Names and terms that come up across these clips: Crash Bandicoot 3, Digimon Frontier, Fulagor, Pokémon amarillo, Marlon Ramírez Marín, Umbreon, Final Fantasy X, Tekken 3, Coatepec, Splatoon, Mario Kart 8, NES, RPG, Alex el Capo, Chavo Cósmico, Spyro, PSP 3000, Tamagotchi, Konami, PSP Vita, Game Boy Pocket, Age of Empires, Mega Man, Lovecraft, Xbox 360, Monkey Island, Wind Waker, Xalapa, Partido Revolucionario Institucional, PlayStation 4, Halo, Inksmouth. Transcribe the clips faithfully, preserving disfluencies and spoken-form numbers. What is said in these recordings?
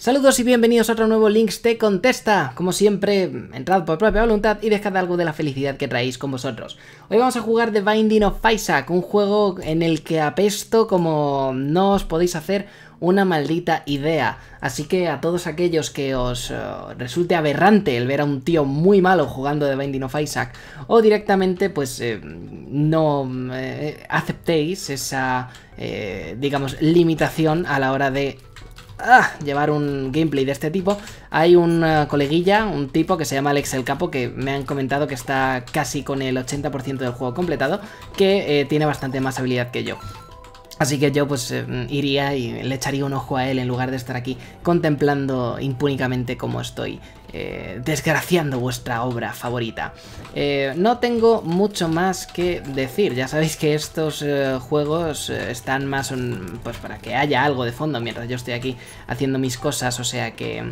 Saludos y bienvenidos a otro nuevo Links Te Contesta. Como siempre, entrad por propia voluntad y dejad algo de la felicidad que traéis con vosotros. Hoy vamos a jugar The Binding of Isaac, un juego en el que apesto como no os podéis hacer una maldita idea. Así que a todos aquellos que os uh, resulte aberrante el ver a un tío muy malo jugando The Binding of Isaac, o directamente pues eh, no eh, aceptéis esa, eh, digamos, limitación a la hora de... Ah, llevar un gameplay de este tipo. Hay un coleguilla, un tipo que se llama Alex el Capo, que me han comentado que está casi con el ochenta por ciento del juego completado, que eh, tiene bastante más habilidad que yo. Así que yo pues eh, iría y le echaría un ojo a él en lugar de estar aquí contemplando impúnicamente cómo estoy eh, desgraciando vuestra obra favorita. Eh, no tengo mucho más que decir, ya sabéis que estos eh, juegos eh, están más un, pues para que haya algo de fondo mientras yo estoy aquí haciendo mis cosas, o sea que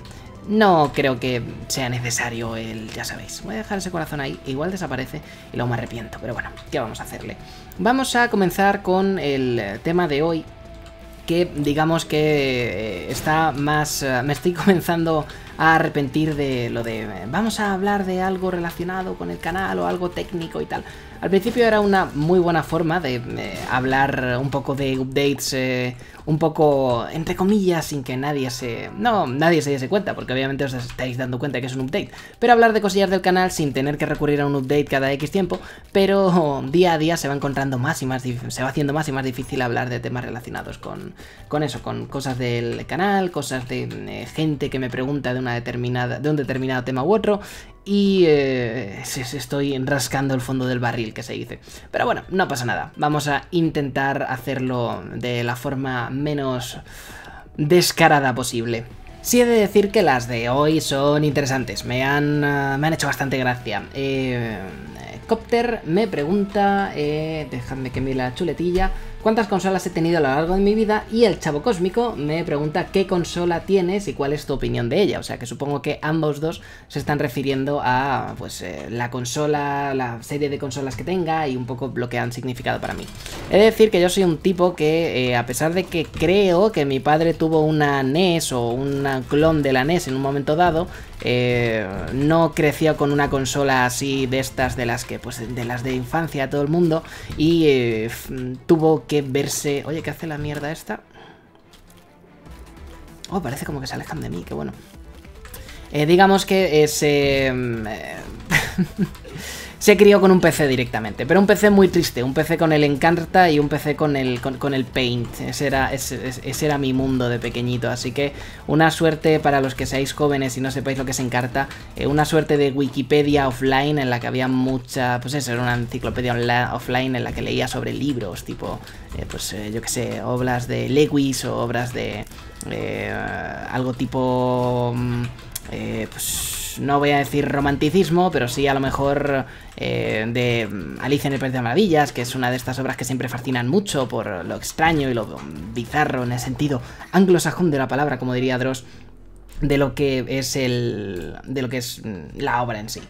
no creo que sea necesario el... ya sabéis. Voy a dejar ese corazón ahí, igual desaparece y luego me arrepiento, pero bueno, ¿qué vamos a hacerle? Vamos a comenzar con el tema de hoy, que digamos que está más... me estoy comenzando a arrepentir de lo de... vamos a hablar de algo relacionado con el canal o algo técnico y tal. Al principio era una muy buena forma de eh, hablar un poco de updates, eh, un poco, entre comillas, sin que nadie se... No, nadie se diese cuenta, porque obviamente os estáis dando cuenta que es un update. Pero hablar de cosillas del canal sin tener que recurrir a un update cada X tiempo, pero día a día se va encontrando más y más... se va haciendo más y más difícil hablar de temas relacionados con, con eso, con cosas del canal, cosas de eh, gente que me pregunta de, una determinada, de un determinado tema u otro... Y eh, estoy rascando el fondo del barril, que se dice. Pero bueno, no pasa nada. Vamos a intentar hacerlo de la forma menos descarada posible. Sí he de decir que las de hoy son interesantes. Me han, uh, me han hecho bastante gracia. Eh, Copter me pregunta... Eh, dejadme que mire la chuletilla... ¿Cuántas consolas he tenido a lo largo de mi vida? Y el Chavo Cósmico me pregunta qué consola tienes y cuál es tu opinión de ella. O sea que supongo que ambos dos se están refiriendo a pues eh, la consola, la serie de consolas que tenga y un poco lo que han significado para mí. He de decir que yo soy un tipo que, eh, a pesar de que creo que mi padre tuvo una N E S o un clon de la N E S en un momento dado, eh, no creció con una consola así de estas de las que pues de las de infancia a todo el mundo y eh, tuvo que verse... Oye, ¿qué hace la mierda esta? Oh, parece como que se alejan de mí, qué bueno. Eh, digamos que eh, se... se crió con un P C directamente, pero un P C muy triste, un P C con el Encarta y un P C con el, con, con el Paint. Ese era, ese, ese era mi mundo de pequeñito, así que una suerte para los que seáis jóvenes y no sepáis lo que es Encarta, eh, una suerte de Wikipedia offline en la que había mucha, pues eso, era una enciclopedia online, offline en la que leía sobre libros, tipo, eh, pues eh, yo qué sé, obras de Lewis o obras de eh, algo tipo... Eh, pues no voy a decir romanticismo, pero sí a lo mejor eh, de Alicia en el País de las Maravillas, que es una de estas obras que siempre fascinan mucho por lo extraño y lo bizarro en el sentido anglosajón de la palabra, como diría Dross, de lo que es el, de lo que es la obra en sí.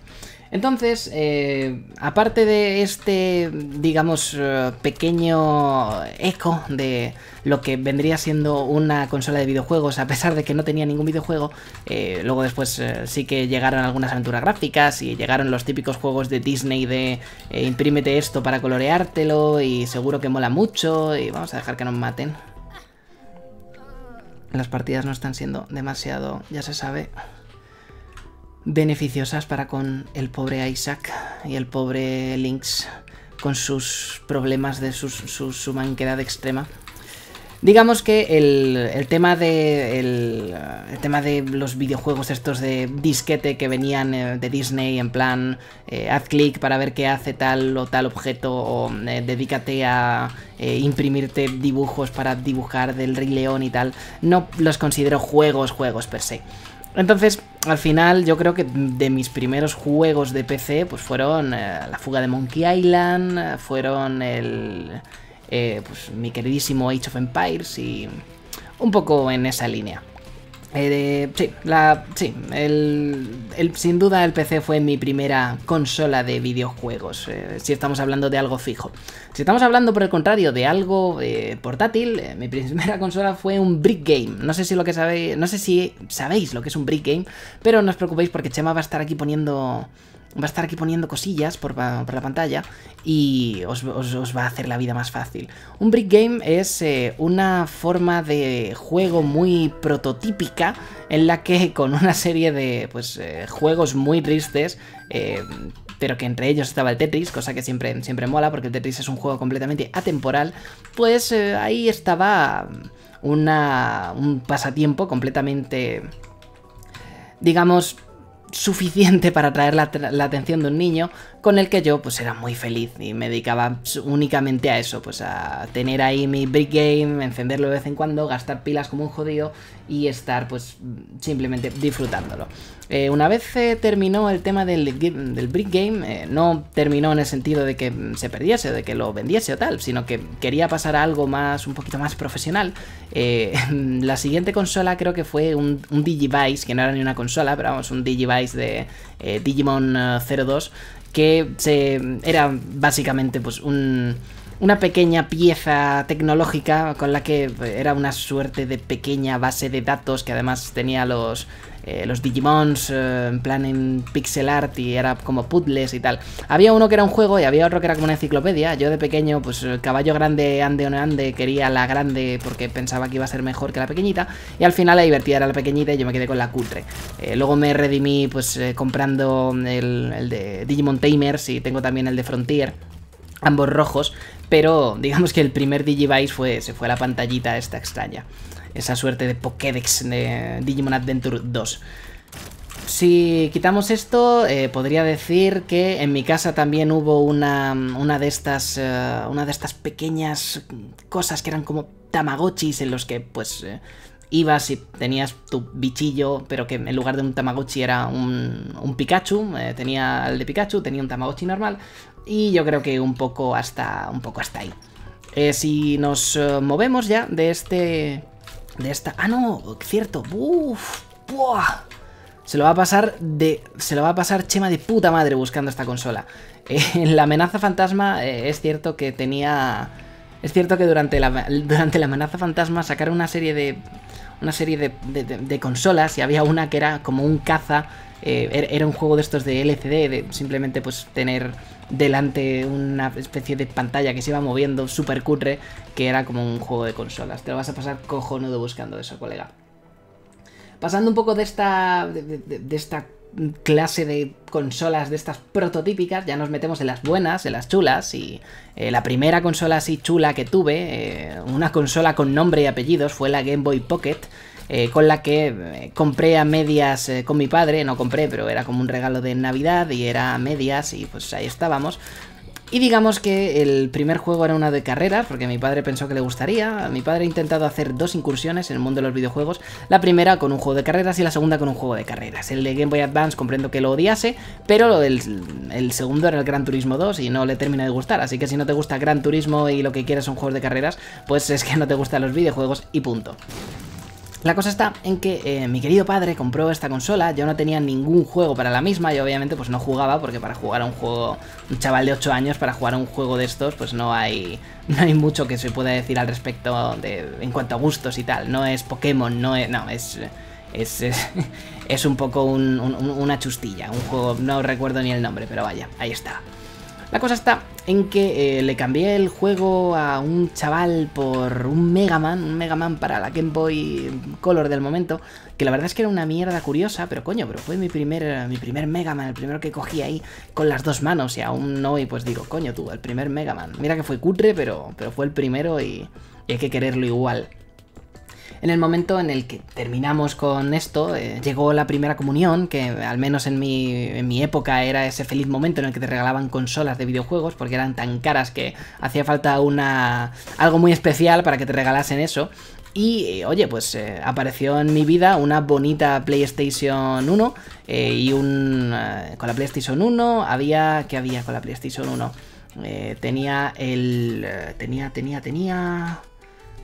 Entonces, eh, aparte de este, digamos, pequeño eco de lo que vendría siendo una consola de videojuegos, a pesar de que no tenía ningún videojuego, eh, luego después eh, sí que llegaron algunas aventuras gráficas y llegaron los típicos juegos de Disney de eh, imprímete esto para coloreártelo y seguro que mola mucho y vamos a dejar que nos maten. Las partidas no están siendo demasiado, ya se sabe... beneficiosas para con el pobre Isaac y el pobre Lynx con sus problemas de su, su, su manquedad extrema. Digamos que el, el tema de el, el tema de los videojuegos estos de disquete que venían de Disney en plan eh, haz clic para ver qué hace tal o tal objeto o eh, dedícate a eh, imprimirte dibujos para dibujar del Rey León y tal, no los considero juegos juegos per se. Entonces, al final, yo creo que de mis primeros juegos de P C, pues fueron eh, La Fuga de Monkey Island, fueron el, eh, pues, mi queridísimo Age of Empires y un poco en esa línea. Eh, sí, la, sí el, el, sin duda el P C fue mi primera consola de videojuegos, eh, si estamos hablando de algo fijo. Si estamos hablando, por el contrario, de algo eh, portátil, eh, mi primera consola fue un Brick Game. No sé si lo que sabéis, no sé si sabéis lo que es un Brick Game, pero no os preocupéis porque Chema va a estar aquí poniendo... Va a estar aquí poniendo cosillas por, por la pantalla y os, os, os va a hacer la vida más fácil. Un Brick Game es eh, una forma de juego muy prototípica en la que con una serie de pues, eh, juegos muy tristes... Eh, pero que entre ellos estaba el Tetris, cosa que siempre, siempre mola porque el Tetris es un juego completamente atemporal, pues eh, ahí estaba una, un pasatiempo completamente, digamos... suficiente para atraer la, la atención de un niño, con el que yo pues era muy feliz y me dedicaba únicamente a eso, pues a tener ahí mi Brick Game, encenderlo de vez en cuando, gastar pilas como un jodido y estar pues simplemente disfrutándolo. Eh, una vez eh, terminó el tema del, del Brick Game, eh, no terminó en el sentido de que se perdiese, de que lo vendiese o tal, sino que quería pasar a algo más, un poquito más profesional. Eh, la siguiente consola creo que fue un, un Digivice, que no era ni una consola, pero vamos, un Digivice de eh, Digimon eh, cero dos, que se, era básicamente pues un... una pequeña pieza tecnológica con la que era una suerte de pequeña base de datos que además tenía los, eh, los Digimons eh, en plan en pixel art y era como puzzles y tal. Había uno que era un juego y había otro que era como una enciclopedia. Yo de pequeño, pues el caballo grande, ande o no ande, quería la grande porque pensaba que iba a ser mejor que la pequeñita, y al final la divertida era la pequeñita y yo me quedé con la cutre. Eh, luego me redimí pues eh, comprando el, el de Digimon Tamers y tengo también el de Frontier, ambos rojos. Pero digamos que el primer Digivice fue, se fue a la pantallita esta extraña. Esa suerte de Pokédex de Digimon Adventure dos. Si quitamos esto, eh, podría decir que en mi casa también hubo una, una, de estas, uh, una de estas pequeñas cosas que eran como tamagotchis en los que pues eh, ibas y tenías tu bichillo, pero que en lugar de un tamagotchi era un, un Pikachu. Eh, tenía el de Pikachu, tenía un tamagotchi normal. Y yo creo que un poco hasta, un poco hasta ahí. Eh, si nos uh, movemos ya de este... De esta... Ah, no, cierto. Uf, buah. Se lo va a pasar de... Se lo va a pasar Chema de puta madre buscando esta consola. Eh, la amenaza fantasma eh, es cierto que tenía... Es cierto que durante la, durante la amenaza fantasma sacaron una serie de... Una serie de, de, de, de consolas y había una que era como un caza. Eh, era un juego de estos de L C D, de simplemente pues tener... delante una especie de pantalla que se iba moviendo, súper cutre, que era como un juego de consolas. Te lo vas a pasar cojonudo buscando eso, colega. Pasando un poco de esta de, de, de esta clase de consolas, de estas prototípicas, ya nos metemos en las buenas, en las chulas, y eh, la primera consola así chula que tuve, eh, una consola con nombre y apellidos, fue la Game Boy Pocket. Eh, con la que eh, compré a medias eh, con mi padre, no compré, pero era como un regalo de Navidad y era a medias y pues ahí estábamos. Y digamos que el primer juego era una de carreras, porque mi padre pensó que le gustaría. Mi padre ha intentado hacer dos incursiones en el mundo de los videojuegos. La primera con un juego de carreras y la segunda con un juego de carreras. El de Game Boy Advance comprendo que lo odiase, pero el, el segundo era el Gran Turismo dos y no le termina de gustar. Así que si no te gusta Gran Turismo y lo que quieres son juegos de carreras, pues es que no te gustan los videojuegos y punto. La cosa está en que eh, mi querido padre compró esta consola, yo no tenía ningún juego para la misma y obviamente pues no jugaba, porque para jugar a un juego, un chaval de ocho años para jugar a un juego de estos pues no hay, no hay mucho que se pueda decir al respecto de, en cuanto a gustos y tal. No es Pokémon, no es... No, es, es, es, es un poco un, un, una chustilla, un juego, no recuerdo ni el nombre, pero vaya, ahí está. La cosa está en que eh, le cambié el juego a un chaval por un Mega Man, un Mega Man para la Game Boy Color del momento, que la verdad es que era una mierda curiosa, pero coño, pero fue mi primer, mi primer Mega Man, el primero que cogí ahí con las dos manos y aún no, y pues digo, coño tú, el primer Mega Man. Mira que fue cutre, pero, pero fue el primero y, y hay que quererlo igual. En el momento en el que terminamos con esto, eh, llegó la primera comunión, que al menos en mi, en mi época era ese feliz momento en el que te regalaban consolas de videojuegos, porque eran tan caras que hacía falta una algo muy especial para que te regalasen eso. Y, oye, pues eh, apareció en mi vida una bonita PlayStation uno eh, y un... Eh, con la PlayStation uno había... ¿Qué había con la PlayStation uno? Eh, tenía el... Eh, tenía, tenía, tenía...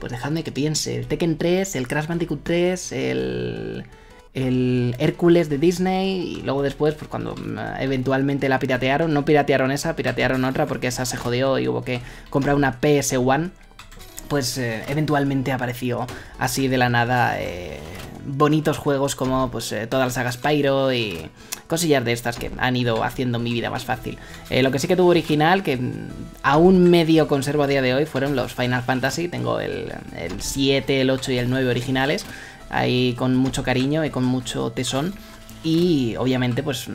Pues dejadme que piense. El Tekken tres, el Crash Bandicoot tres, el... el Hércules de Disney, y luego después, pues cuando eventualmente la piratearon, no piratearon esa, piratearon otra porque esa se jodió y hubo que comprar una P S uno, pues eh, eventualmente apareció así de la nada eh, bonitos juegos como pues eh, toda la saga Spyro y cosillas de estas que han ido haciendo mi vida más fácil. Eh, lo que sí que tuvo original, que aún medio conservo a día de hoy, fueron los Final Fantasy. Tengo el, el siete, el ocho y el nueve originales, ahí con mucho cariño y con mucho tesón. Y obviamente, pues,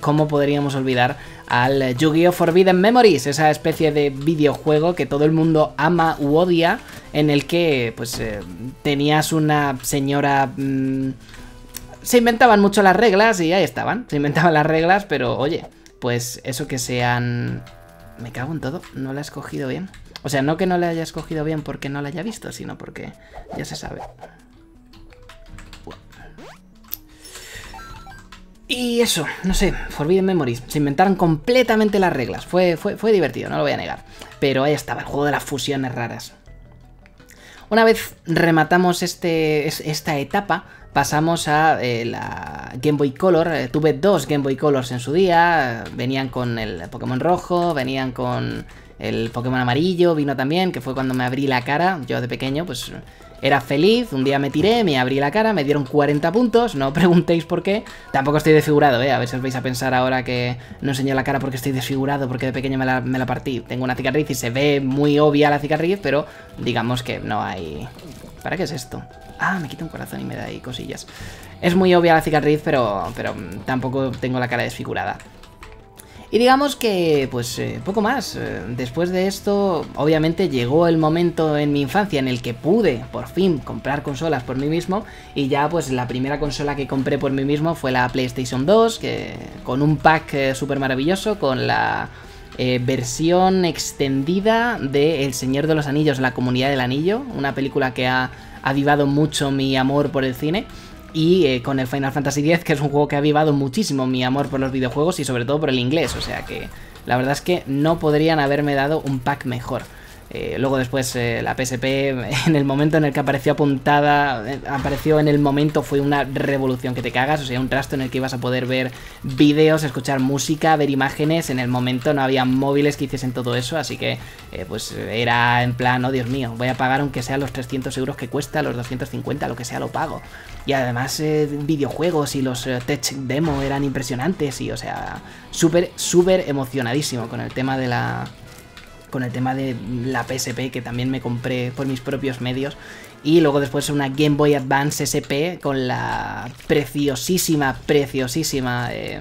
¿cómo podríamos olvidar al Yu-Gi-Oh! Forbidden Memories? Esa especie de videojuego que todo el mundo ama u odia, en el que, pues, eh, tenías una señora... Mmm, se inventaban mucho las reglas y ahí estaban. Se inventaban las reglas, pero, oye, pues eso que sean... Me cago en todo, no la he escogido bien. O sea, no que no la haya escogido bien porque no la haya visto, sino porque ya se sabe... Y eso, no sé, Forbidden Memories. Se inventaron completamente las reglas. Fue, fue, fue divertido, no lo voy a negar. Pero ahí estaba, el juego de las fusiones raras. Una vez rematamos este, esta etapa, pasamos a eh, la Game Boy Color. Eh, tuve dos Game Boy Colors en su día. Venían con el Pokémon rojo, venían con el Pokémon amarillo, vino también, que fue cuando me abrí la cara. Yo de pequeño, pues... Era feliz, un día me tiré, me abrí la cara, me dieron cuarenta puntos, no preguntéis por qué. Tampoco estoy desfigurado, ¿eh? A ver si os vais a pensar ahora que no enseño la cara porque estoy desfigurado, porque de pequeño me la, me la partí. Tengo una cicatriz y se ve muy obvia la cicatriz, pero digamos que no hay... ¿Para qué es esto? Ah, me quita un corazón y me da ahí cosillas. Es muy obvia la cicatriz, pero, pero tampoco tengo la cara desfigurada. Y digamos que, pues, eh, poco más. Después de esto, obviamente llegó el momento en mi infancia en el que pude, por fin, comprar consolas por mí mismo. Y ya, pues, la primera consola que compré por mí mismo fue la PlayStation dos, que, con un pack eh, súper maravilloso, con la eh, versión extendida de El Señor de los Anillos, La Comunidad del Anillo, una película que ha avivado mucho mi amor por el cine. Y eh, con el Final Fantasy diez, que es un juego que ha avivado muchísimo mi amor por los videojuegos y sobre todo por el inglés. O sea que la verdad es que no podrían haberme dado un pack mejor. Eh, luego después eh, la P S P, en el momento en el que apareció apuntada, eh, apareció en el momento, fue una revolución que te cagas. O sea, un trasto en el que ibas a poder ver vídeos, escuchar música, ver imágenes. En el momento no había móviles que hiciesen todo eso, así que eh, pues era en plan, oh Dios mío, voy a pagar aunque sea los trescientos euros que cuesta, los doscientos cincuenta, lo que sea lo pago. Y además eh, videojuegos y los eh, tech demo eran impresionantes y, o sea, súper, súper emocionadísimo con el tema de la... con el tema de la P S P, que también me compré por mis propios medios. Y luego después una Game Boy Advance S P con la preciosísima, preciosísima, eh,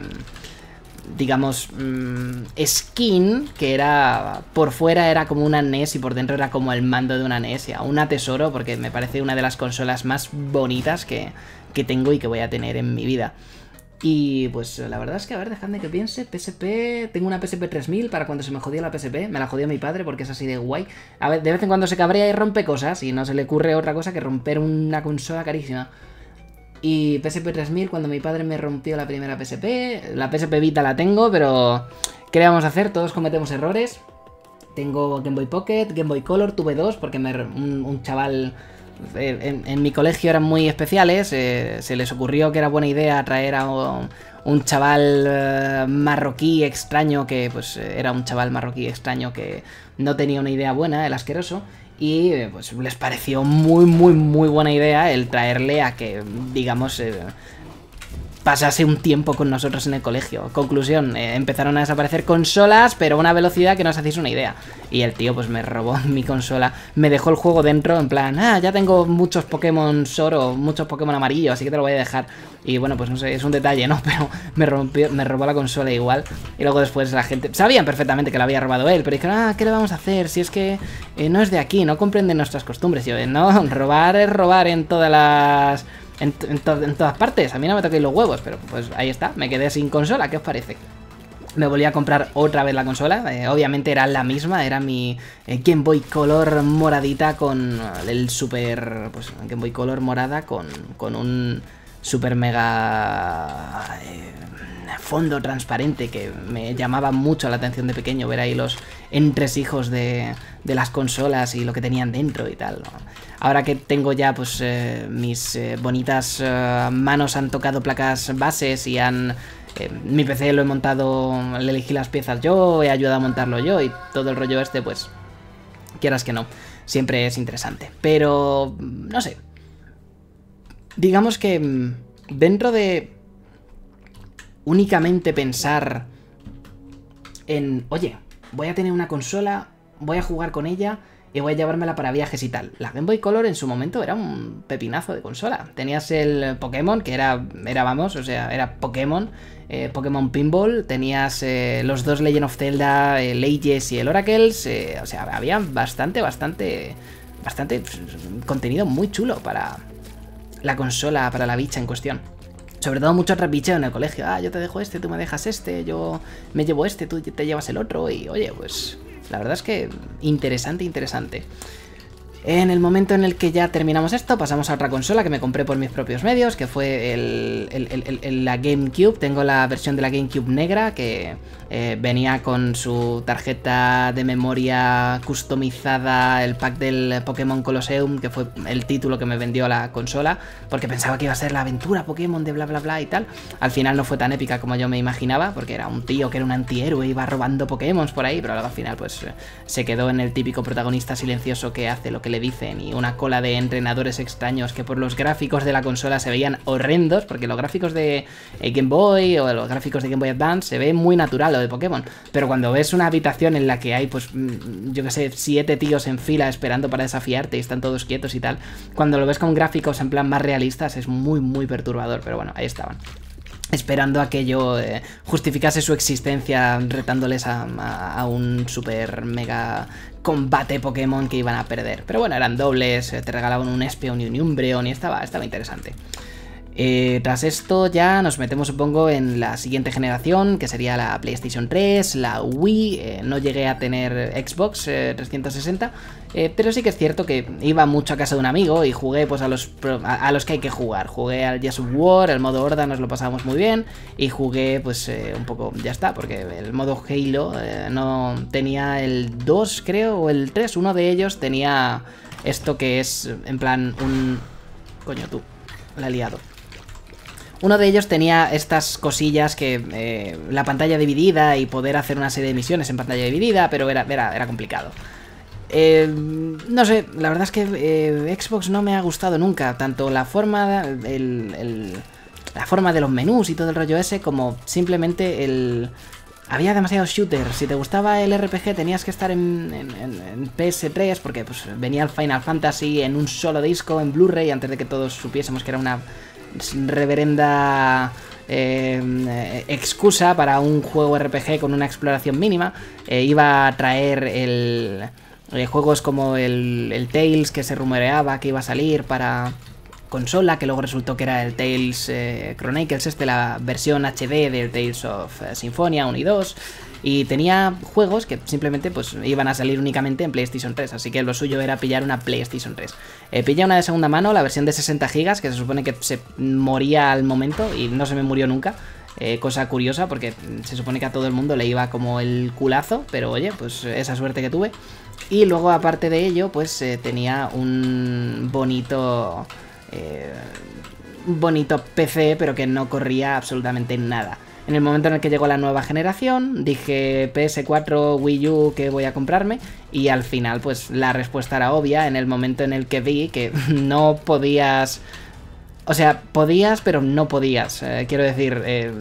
digamos, mmm, skin, que era, por fuera era como una N E S y por dentro era como el mando de una N E S. Y aún atesoro porque me parece una de las consolas más bonitas que, que tengo y que voy a tener en mi vida. Y pues la verdad es que, a ver, dejadme que piense, P S P, tengo una P S P tres mil para cuando se me jodió la P S P, me la jodió mi padre porque es así de guay. A ver, de vez en cuando se cabrea y rompe cosas y no se le ocurre otra cosa que romper una consola carísima. Y P S P tres mil cuando mi padre me rompió la primera P S P, la P S P Vita la tengo, pero ¿qué le vamos a hacer? Todos cometemos errores. Tengo Game Boy Pocket, Game Boy Color, tuve dos porque me, un, un chaval... En, en mi colegio eran muy especiales, eh, se les ocurrió que era buena idea traer a un, un chaval eh, marroquí extraño que, pues, era un chaval marroquí extraño que no tenía una idea buena, el asqueroso, y eh, pues les pareció muy, muy, muy buena idea el traerle a que, digamos... Eh, pasase un tiempo con nosotros en el colegio. Conclusión, eh, empezaron a desaparecer consolas, pero a una velocidad que no os hacéis una idea. Y el tío pues me robó mi consola, me dejó el juego dentro en plan, ah, ya tengo muchos Pokémon Soro, muchos Pokémon amarillo, así que te lo voy a dejar. Y bueno, pues no sé, es un detalle, ¿no? Pero me rompió, me robó la consola igual. Y luego después la gente, sabían perfectamente que la había robado él, pero dijeron, ah, ¿qué le vamos a hacer? Si es que eh, no es de aquí, no comprenden nuestras costumbres. Yo, eh, no, robar es robar en todas las... En, en, to en todas partes, a mí no me toquéis los huevos. Pero pues ahí está, me quedé sin consola, ¿qué os parece? Me volví a comprar otra vez la consola, eh, obviamente era la misma. Era mi eh, Game Boy Color moradita con el super... Pues Game Boy Color morada con, con un super mega... Eh, fondo transparente que me llamaba mucho la atención de pequeño, ver ahí los entresijos de, de las consolas y lo que tenían dentro y tal, ¿no? Ahora que tengo ya pues eh, mis eh, bonitas eh, manos han tocado placas bases y han... Eh, mi P C lo he montado, le elegí las piezas yo, he ayudado a montarlo yo y todo el rollo este, pues quieras que no, siempre es interesante. Pero, no sé, digamos que dentro de únicamente pensar en, oye, voy a tener una consola, voy a jugar con ella y voy a llevármela para viajes y tal. La Game Boy Color en su momento era un pepinazo de consola. Tenías el Pokémon, que era, era vamos, o sea, era Pokémon, eh, Pokémon Pinball, tenías eh, los dos Legend of Zelda, el Ages y el Oracles, eh, o sea, había bastante, bastante, bastante pues, contenido muy chulo para la consola, para la bicha en cuestión. Sobre todo mucho trapicheo en el colegio. Ah, yo te dejo este, tú me dejas este, yo me llevo este, tú te llevas el otro y oye, pues... La verdad es que interesante, interesante. En el momento en el que ya terminamos esto, pasamos a otra consola que me compré por mis propios medios, que fue el, el, el, el, la GameCube. Tengo la versión de la GameCube negra, que eh, venía con su tarjeta de memoria customizada, el pack del Pokémon Colosseum, que fue el título que me vendió la consola, porque pensaba que iba a ser la aventura Pokémon de bla bla bla y tal. Al final no fue tan épica como yo me imaginaba, porque era un tío que era un antihéroe, iba robando Pokémon por ahí, pero luego al final pues se quedó en el típico protagonista silencioso que hace lo que le dicen, y una cola de entrenadores extraños que por los gráficos de la consola se veían horrendos, porque los gráficos de Game Boy o los gráficos de Game Boy Advance se ve muy natural lo de Pokémon, pero cuando ves una habitación en la que hay pues yo que sé, siete tíos en fila esperando para desafiarte y están todos quietos y tal, cuando lo ves con gráficos en plan más realistas es muy muy perturbador, pero bueno, ahí estaban esperando a que yo eh, justificase su existencia retándoles a, a, a un super mega combate Pokémon que iban a perder. Pero bueno, eran dobles, te regalaban un Espeon y un Umbreon y estaba, estaba interesante. Eh, tras esto ya nos metemos, supongo, en la siguiente generación, que sería la PlayStation tres, la Wii. Eh, no llegué a tener Xbox eh, trescientos sesenta, eh, pero sí que es cierto que iba mucho a casa de un amigo y jugué pues a los, a, a los que hay que jugar. Jugué al Yes of War, el modo Horda nos lo pasábamos muy bien, y jugué pues eh, un poco, ya está, porque el modo Halo eh, no tenía el dos, creo, o el tres, uno de ellos tenía esto que es en plan un... Coño tú, la he liado. Uno de ellos tenía estas cosillas que eh, la pantalla dividida y poder hacer una serie de misiones en pantalla dividida, pero era, era, era complicado. Eh, no sé, la verdad es que eh, Xbox no me ha gustado nunca, tanto la forma, el, el, la forma de los menús y todo el rollo ese, como simplemente el... Había demasiados shooters. Si te gustaba el R P G tenías que estar en, en, en P S tres, porque pues, venía el Final Fantasy en un solo disco, en Blu-ray, antes de que todos supiésemos que era una... reverenda eh, excusa para un juego R P G con una exploración mínima. Eh, iba a traer el, eh, juegos como el, el Tales, que se rumoreaba que iba a salir para consola, que luego resultó que era el Tales eh, Chronicles, este, la versión H D del Tales of Symphonia uno y dos. Y tenía juegos que simplemente pues iban a salir únicamente en PlayStation tres, así que lo suyo era pillar una PlayStation tres. Eh, pillé una de segunda mano, la versión de sesenta gigas, que se supone que se moría al momento y no se me murió nunca. Eh, cosa curiosa, porque se supone que a todo el mundo le iba como el culazo, pero oye, pues esa suerte que tuve. Y luego, aparte de ello, pues eh, tenía un bonito... Eh, bonito P C, pero que no corría absolutamente nada. En el momento en el que llegó la nueva generación, dije P S cuatro, Wii U, ¿qué voy a comprarme? Y al final, pues, la respuesta era obvia en el momento en el que vi que no podías... O sea, podías, pero no podías. Eh, quiero decir, eh,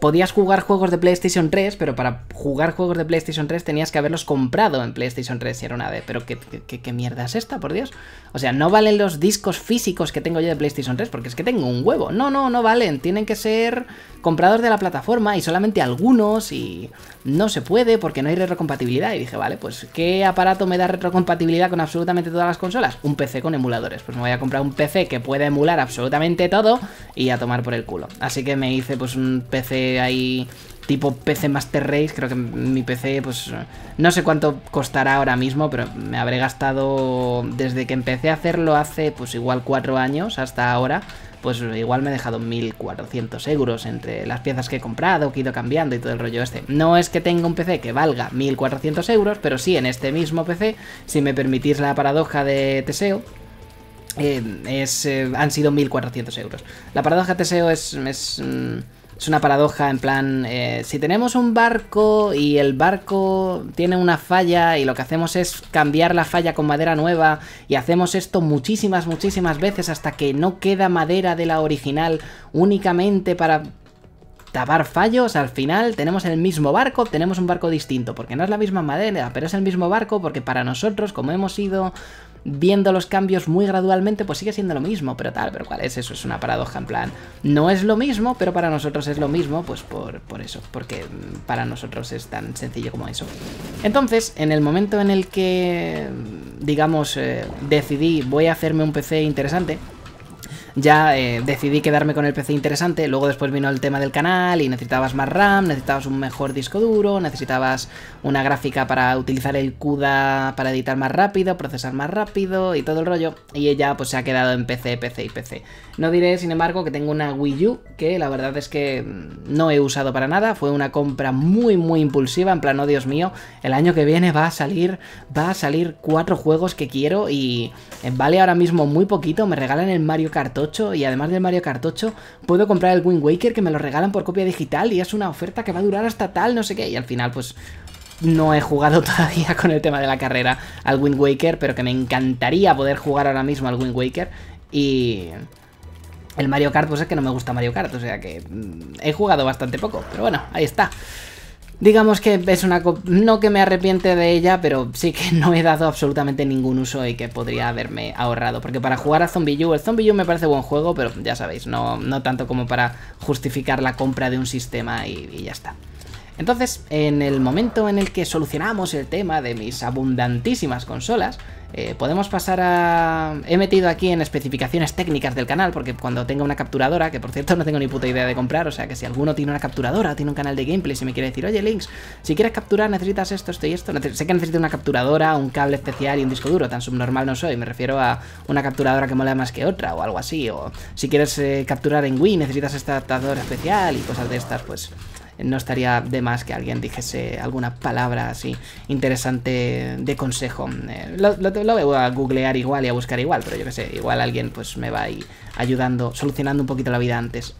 podías jugar juegos de PlayStation tres, pero para jugar juegos de PlayStation tres tenías que haberlos comprado en PlayStation tres si era una de... Pero ¿qué, qué, qué mierda es esta, por Dios? O sea, no valen los discos físicos que tengo yo de PlayStation tres, porque es que tengo un huevo. No, no, no valen. Tienen que ser... compradores de la plataforma y solamente algunos, y no se puede porque no hay retrocompatibilidad. Y dije, vale, pues ¿qué aparato me da retrocompatibilidad con absolutamente todas las consolas? Un P C con emuladores. Pues me voy a comprar un P C que pueda emular absolutamente todo y a tomar por el culo. Así que me hice pues un P C ahí tipo P C Master Race. Creo que mi P C, pues no sé cuánto costará ahora mismo, pero me habré gastado desde que empecé a hacerlo hace pues igual cuatro años hasta ahora. pues igual me he dejado mil cuatrocientos euros entre las piezas que he comprado, que he ido cambiando y todo el rollo este. No es que tenga un P C que valga mil cuatrocientos euros, pero sí, en este mismo P C, si me permitís la paradoja de Teseo, eh, es, eh, han sido mil cuatrocientos euros. La paradoja de Teseo es... es mmm, Es una paradoja en plan, eh, si tenemos un barco y el barco tiene una falla y lo que hacemos es cambiar la falla con madera nueva y hacemos esto muchísimas, muchísimas veces hasta que no queda madera de la original únicamente para tapar fallos, al final tenemos el mismo barco, tenemos un barco distinto, porque no es la misma madera, pero es el mismo barco porque para nosotros, como hemos ido viendo los cambios muy gradualmente, pues sigue siendo lo mismo, pero tal, pero cual es eso, es una paradoja en plan, no es lo mismo, pero para nosotros es lo mismo, pues por, por eso, porque para nosotros es tan sencillo como eso. Entonces, en el momento en el que, digamos, eh, decidí, voy a hacerme un P C interesante, ya eh, decidí quedarme con el P C interesante, luego después vino el tema del canal y necesitabas más RAM, necesitabas un mejor disco duro, necesitabas una gráfica para utilizar el CUDA para editar más rápido, procesar más rápido y todo el rollo, y ella pues se ha quedado en P C, P C y P C. No diré, sin embargo, que tengo una Wii U que la verdad es que no he usado para nada, fue una compra muy muy impulsiva, en plan, oh Dios mío, el año que viene va a salir, va a salir cuatro juegos que quiero y vale ahora mismo muy poquito, me regalan el Mario Kart ocho y además del Mario Kart ocho puedo comprar el Wind Waker que me lo regalan por copia digital y es una oferta que va a durar hasta tal, no sé qué, y al final pues no he jugado todavía con el tema de la carrera al Wind Waker, pero que me encantaría poder jugar ahora mismo al Wind Waker, y el Mario Kart pues es que no me gusta Mario Kart, o sea que he jugado bastante poco, pero bueno, ahí está. Digamos que es una... no que me arrepiente de ella, pero sí que no he dado absolutamente ningún uso y que podría haberme ahorrado. Porque para jugar a Zombie U, el Zombie U me parece buen juego, pero ya sabéis, no, no tanto como para justificar la compra de un sistema y, y ya está. Entonces, en el momento en el que solucionamos el tema de mis abundantísimas consolas, eh, podemos pasar a... He metido aquí en especificaciones técnicas del canal, porque cuando tenga una capturadora, que por cierto no tengo ni puta idea de comprar, o sea que si alguno tiene una capturadora o tiene un canal de gameplay, si me quiere decir, oye Links, si quieres capturar necesitas esto, esto y esto, sé que necesito una capturadora, un cable especial y un disco duro, tan subnormal no soy, me refiero a una capturadora que mola más que otra o algo así, o si quieres eh, capturar en Wii necesitas este adaptador especial y cosas de estas, pues... No estaría de más que alguien dijese alguna palabra así interesante de consejo. Eh, lo, lo, lo voy a googlear igual y a buscar igual, pero yo qué sé, igual alguien pues me va ahí ayudando, solucionando un poquito la vida antes.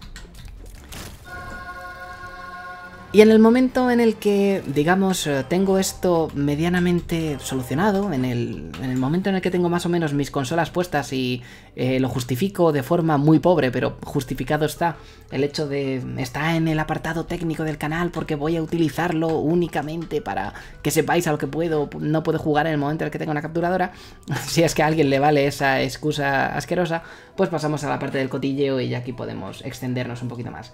Y en el momento en el que, digamos, tengo esto medianamente solucionado, en el, en el momento en el que tengo más o menos mis consolas puestas y eh, lo justifico de forma muy pobre, pero justificado está el hecho de... Está en el apartado técnico del canal porque voy a utilizarlo únicamente para que sepáis a lo que puedo, no puedo jugar en el momento en el que tengo una capturadora. Si es que a alguien le vale esa excusa asquerosa, pues pasamos a la parte del cotilleo y aquí podemos extendernos un poquito más.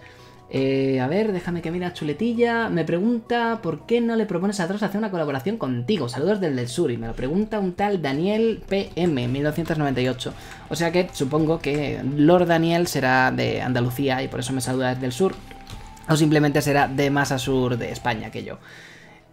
Eh, a ver, déjame que mira chuletilla. Me pregunta por qué no le propones a Dross hacer una colaboración contigo. Saludos desde el sur. Y me lo pregunta un tal Daniel P M mil novecientos noventa y ocho. O sea que supongo que Lord Daniel será de Andalucía y por eso me saluda desde el sur. O simplemente será de más a sur de España que yo.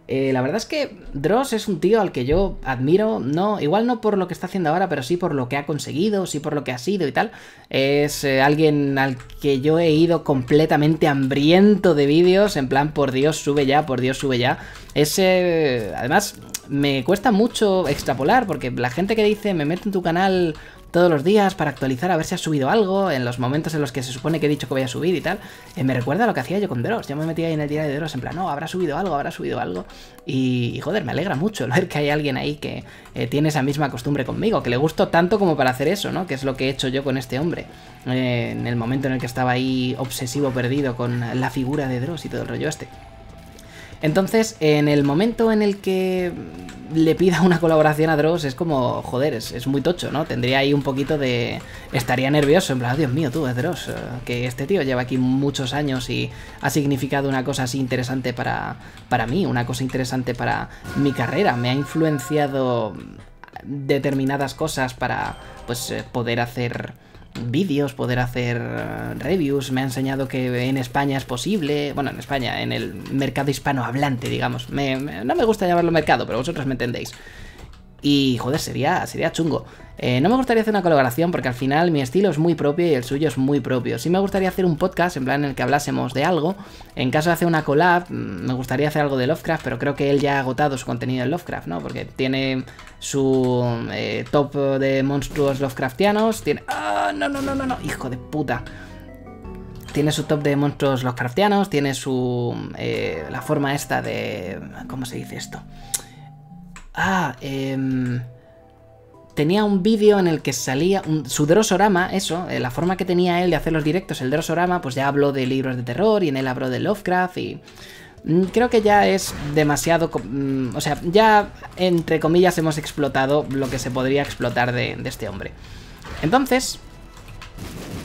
Eh, la verdad es que Dross es un tío al que yo admiro, no, igual no por lo que está haciendo ahora, pero sí por lo que ha conseguido, sí por lo que ha sido y tal. Es eh, alguien al que yo he ido completamente hambriento de vídeos, en plan, por Dios, sube ya, por Dios, sube ya. Es, eh, además, me cuesta mucho extrapolar, porque la gente que dice, me meto en tu canal todos los días para actualizar a ver si has subido algo, en los momentos en los que se supone que he dicho que voy a subir y tal, eh, me recuerda a lo que hacía yo con Dross. Yo me metía ahí en el diario de Dross en plan, no, habrá subido algo, habrá subido algo, y, y joder, me alegra mucho ver que hay alguien ahí que eh, tiene esa misma costumbre conmigo, que le gusto tanto como para hacer eso, ¿no? Que es lo que he hecho yo con este hombre, eh, en el momento en el que estaba ahí obsesivo, perdido con la figura de Dross y todo el rollo este. Entonces, en el momento en el que le pida una colaboración a Dross, es como, joder, es, es muy tocho, ¿no? Tendría ahí un poquito de... Estaría nervioso, en plan, oh, Dios mío, tú, es Dross, que este tío lleva aquí muchos años y ha significado una cosa así interesante para, para mí, una cosa interesante para mi carrera, me ha influenciado determinadas cosas para, pues, poder hacer vídeos, poder hacer reviews, me ha enseñado que en España es posible, bueno, en España, en el mercado hispanohablante, digamos, me, me, no me gusta llamarlo mercado, pero vosotros me entendéis. Y joder, sería, sería chungo. Eh, no me gustaría hacer una colaboración porque al final mi estilo es muy propio y el suyo es muy propio. Sí me gustaría hacer un podcast en plan en el que hablásemos de algo. En caso de hacer una collab, me gustaría hacer algo de Lovecraft, pero creo que él ya ha agotado su contenido en Lovecraft, ¿no? Porque tiene su eh, top de monstruos lovecraftianos, tiene... ¡Ah, no, no, no, no, no! ¡Hijo de puta! Tiene su top de monstruos lovecraftianos, tiene su... Eh, la forma esta de... ¿Cómo se dice esto? Ah, eh... tenía un vídeo en el que salía un, su Drosorama, eso, eh, la forma que tenía él de hacer los directos, el Drosorama, pues ya habló de libros de terror y en él habló de Lovecraft y... Mm, creo que ya es demasiado... Mm, o sea, ya, entre comillas, hemos explotado lo que se podría explotar de, de este hombre. Entonces,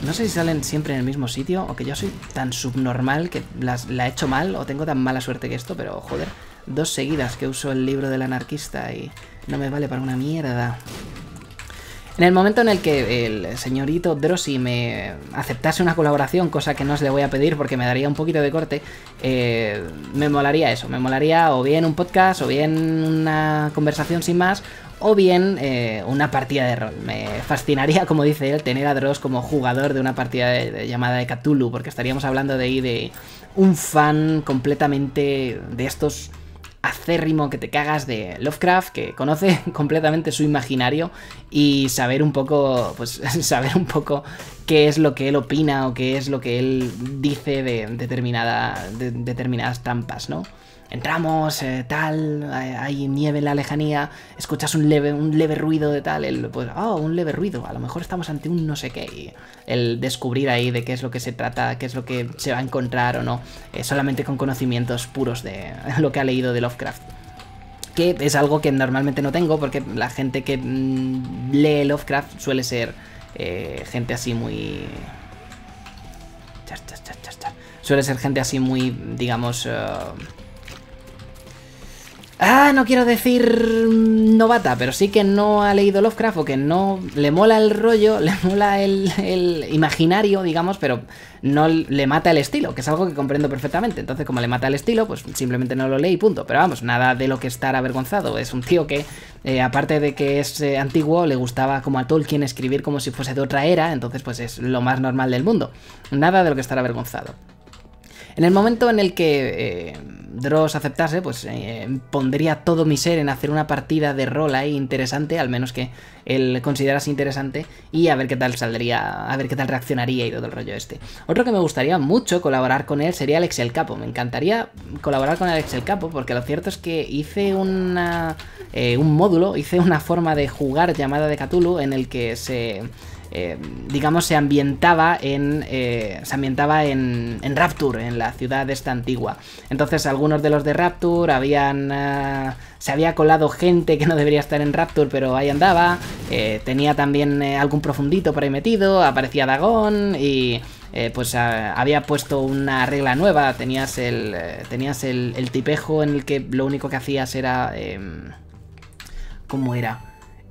no sé si salen siempre en el mismo sitio o que yo soy tan subnormal que las, la he hecho mal o tengo tan mala suerte que esto, pero joder, dos seguidas que uso el libro del anarquista y no me vale para una mierda. En el momento en el que el señorito Drossi me aceptase una colaboración, cosa que no os le voy a pedir porque me daría un poquito de corte, eh, me molaría eso, me molaría o bien un podcast, o bien una conversación sin más, o bien eh, una partida de rol. Me fascinaría, como dice él, tener a Dross como jugador de una partida de, de, llamada de Cthulhu, porque estaríamos hablando de ahí de un fan completamente de estos... acérrimo que te cagas de Lovecraft, que conoce completamente su imaginario y saber un poco, pues saber un poco qué es lo que él opina o qué es lo que él dice de, determinada, de determinadas trampas, ¿no? Entramos, eh, tal, hay nieve en la lejanía, escuchas un leve, un leve ruido de tal, el, pues, oh, un leve ruido, a lo mejor estamos ante un no sé qué, y el descubrir ahí de qué es lo que se trata, qué es lo que se va a encontrar o no, eh, solamente con conocimientos puros de lo que ha leído de Lovecraft, que es algo que normalmente no tengo, porque la gente que mmm, lee Lovecraft suele ser eh, gente así muy... Char, char, char, char, char. Suele ser gente así muy, digamos... Uh... Ah, no quiero decir novata, pero sí que no ha leído Lovecraft o que no le mola el rollo, le mola el, el imaginario, digamos, pero no le mata el estilo, que es algo que comprendo perfectamente. Entonces, como le mata el estilo, pues simplemente no lo lee y punto. Pero vamos, nada de lo que estar avergonzado. Es un tío que, eh, aparte de que es eh, antiguo, le gustaba como a Tolkien escribir como si fuese de otra era, entonces pues es lo más normal del mundo. Nada de lo que estar avergonzado. En el momento en el que eh, Dross aceptase, pues eh, pondría todo mi ser en hacer una partida de rol ahí interesante, al menos que él considerase interesante, y a ver qué tal saldría, a ver qué tal reaccionaría y todo el rollo este. Otro que me gustaría mucho colaborar con él sería Alex el Capo. Me encantaría colaborar con Alex el Capo porque lo cierto es que hice una, eh, un módulo, hice una forma de jugar llamada de Cthulhu en el que se... Eh, digamos, se ambientaba en eh, se ambientaba en, en Rapture, en la ciudad esta antigua. Entonces algunos de los de Rapture habían eh, se había colado gente que no debería estar en Rapture, pero ahí andaba. Eh, tenía también eh, algún profundito por ahí metido, aparecía Dagón y eh, pues a, había puesto una regla nueva. Tenías el eh, tenías el, el tipejo en el que lo único que hacías era eh, ¿cómo era?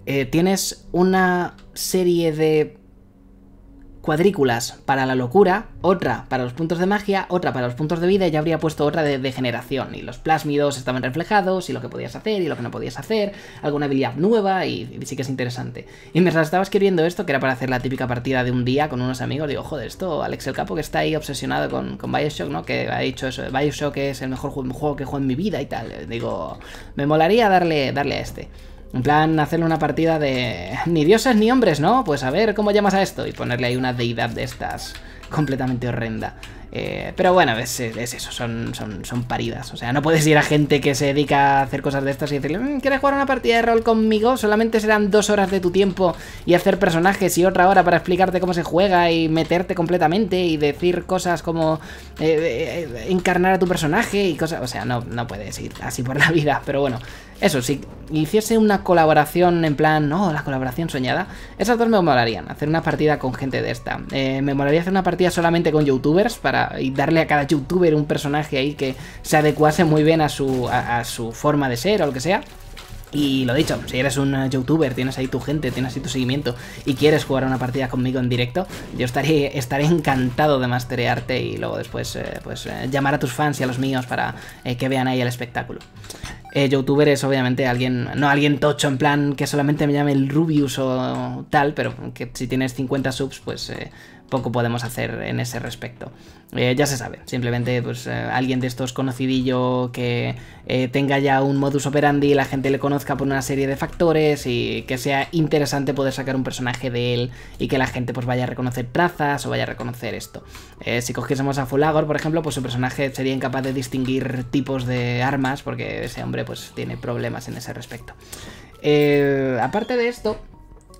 Eh, tienes una serie de cuadrículas para la locura, otra para los puntos de magia, otra para los puntos de vida y ya habría puesto otra de degeneración. Y los plásmidos estaban reflejados y lo que podías hacer y lo que no podías hacer, alguna habilidad nueva y, y sí que es interesante. Y mientras estaba escribiendo esto, que era para hacer la típica partida de un día con unos amigos, digo, joder, esto Alex el Capo que está ahí obsesionado con, con Bioshock, ¿no? Que ha dicho eso, Bioshock es el mejor juego que juego en mi vida y tal. Digo, me molaría darle, darle a este. En plan, hacerle una partida de... Ni dioses ni hombres, ¿no? Pues a ver, ¿cómo llamas a esto? Y ponerle ahí una deidad de estas completamente horrenda. Eh, pero bueno, es, es eso, son, son, son paridas. O sea, no puedes ir a gente que se dedica a hacer cosas de estas y decirle mmm, ¿quieres jugar una partida de rol conmigo? Solamente serán dos horas de tu tiempo y hacer personajes y otra hora para explicarte cómo se juega y meterte completamente y decir cosas como eh, eh, encarnar a tu personaje y cosas... O sea, no, no puedes ir así por la vida, pero bueno... Eso, si hiciese una colaboración en plan, no, la colaboración soñada, esas dos me molarían, hacer una partida con gente de esta. Eh, me molaría hacer una partida solamente con youtubers para y darle a cada youtuber un personaje ahí que se adecuase muy bien a su, a, a su forma de ser o lo que sea. Y lo dicho, si eres un youtuber, tienes ahí tu gente, tienes ahí tu seguimiento y quieres jugar una partida conmigo en directo, yo estaré, estaré encantado de masterearte y luego después eh, pues, eh, llamar a tus fans y a los míos para eh, que vean ahí el espectáculo. Eh, youtuber es obviamente alguien, no alguien tocho en plan que solamente me llame el Rubius o tal, pero que si tienes cincuenta subs pues eh, poco podemos hacer en ese respecto. Eh, ya se sabe, simplemente pues eh, alguien de estos conocidillo que eh, tenga ya un modus operandi, la gente le conozca por una serie de factores y que sea interesante poder sacar un personaje de él y que la gente pues vaya a reconocer trazas o vaya a reconocer esto. Eh, si cogiésemos a Fulagor, por ejemplo, pues su personaje sería incapaz de distinguir tipos de armas porque ese hombre pues tiene problemas en ese respecto. Eh, aparte de esto,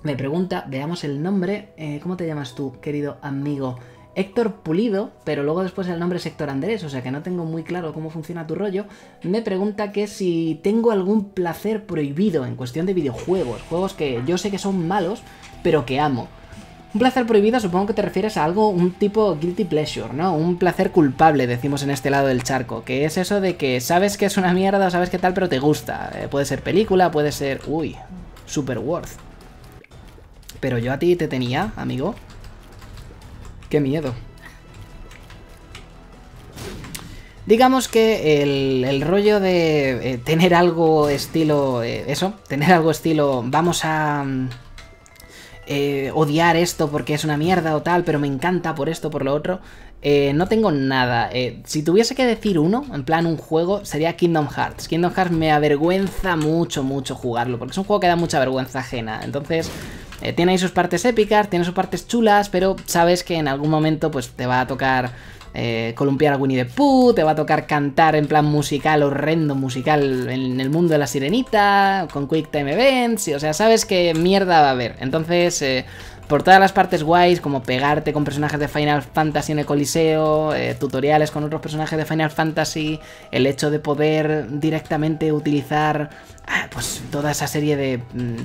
me pregunta, veamos el nombre, eh, ¿cómo te llamas tú, querido amigo? Héctor Pulido, pero luego después el nombre es Héctor Andrés, o sea que no tengo muy claro cómo funciona tu rollo. Me pregunta que si tengo algún placer prohibido en cuestión de videojuegos, juegos que yo sé que son malos, pero que amo. Un placer prohibido supongo que te refieres a algo, un tipo guilty pleasure, ¿no? Un placer culpable, decimos en este lado del charco, que es eso de que sabes que es una mierda o sabes que tal, pero te gusta. Eh, puede ser película, puede ser... Uy, Super Worth. Pero yo a ti te tenía, amigo. ¡Qué miedo! Digamos que el, el rollo de eh, tener algo estilo... Eh, eso, tener algo estilo... Vamos a... Eh, odiar esto porque es una mierda o tal, pero me encanta por esto, por lo otro. Eh, no tengo nada. Eh, si tuviese que decir uno, en plan un juego, sería Kingdom Hearts. Kingdom Hearts me avergüenza mucho, mucho jugarlo, porque es un juego que da mucha vergüenza ajena. Entonces... Eh, tiene ahí sus partes épicas, tiene sus partes chulas, pero sabes que en algún momento pues te va a tocar eh, columpiar a Winnie the Pooh, te va a tocar cantar en plan musical, horrendo musical en el mundo de la sirenita, con Quick Time Events, y, o sea, sabes que mierda va a haber. Entonces, eh, por todas las partes guays, como pegarte con personajes de Final Fantasy en el Coliseo, eh, tutoriales con otros personajes de Final Fantasy, el hecho de poder directamente utilizar ah, pues toda esa serie de... Mm,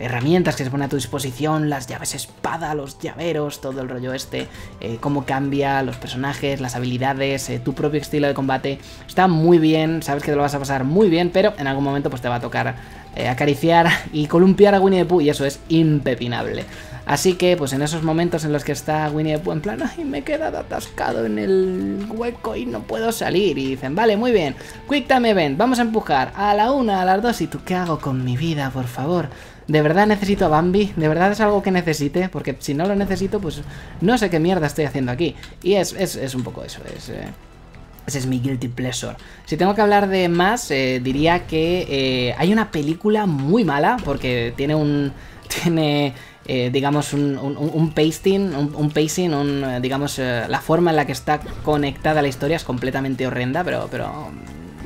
herramientas que se ponen a tu disposición, las llaves espada, los llaveros, todo el rollo este, eh, cómo cambia los personajes, las habilidades, eh, tu propio estilo de combate. Está muy bien, sabes que te lo vas a pasar muy bien, pero en algún momento pues te va a tocar eh, acariciar y columpiar a Winnie the Pooh y eso es impepinable. Así que pues en esos momentos en los que está Winnie the Pooh en plan, ay, me he quedado atascado en el hueco y no puedo salir, y dicen, vale, muy bien, Quick Time Event, vamos a empujar a la una, a las dos, y tú, ¿qué hago con mi vida, por favor? ¿De verdad necesito a Bambi? ¿De verdad es algo que necesite? Porque si no lo necesito, pues no sé qué mierda estoy haciendo aquí. Y es, es, es un poco eso, es, eh, ese es mi guilty pleasure. Si tengo que hablar de más, eh, diría que eh, hay una película muy mala, porque tiene un... tiene... Eh, digamos un, un, un pasting, un, un pacing, un, digamos eh, la forma en la que está conectada la historia es completamente horrenda, pero, pero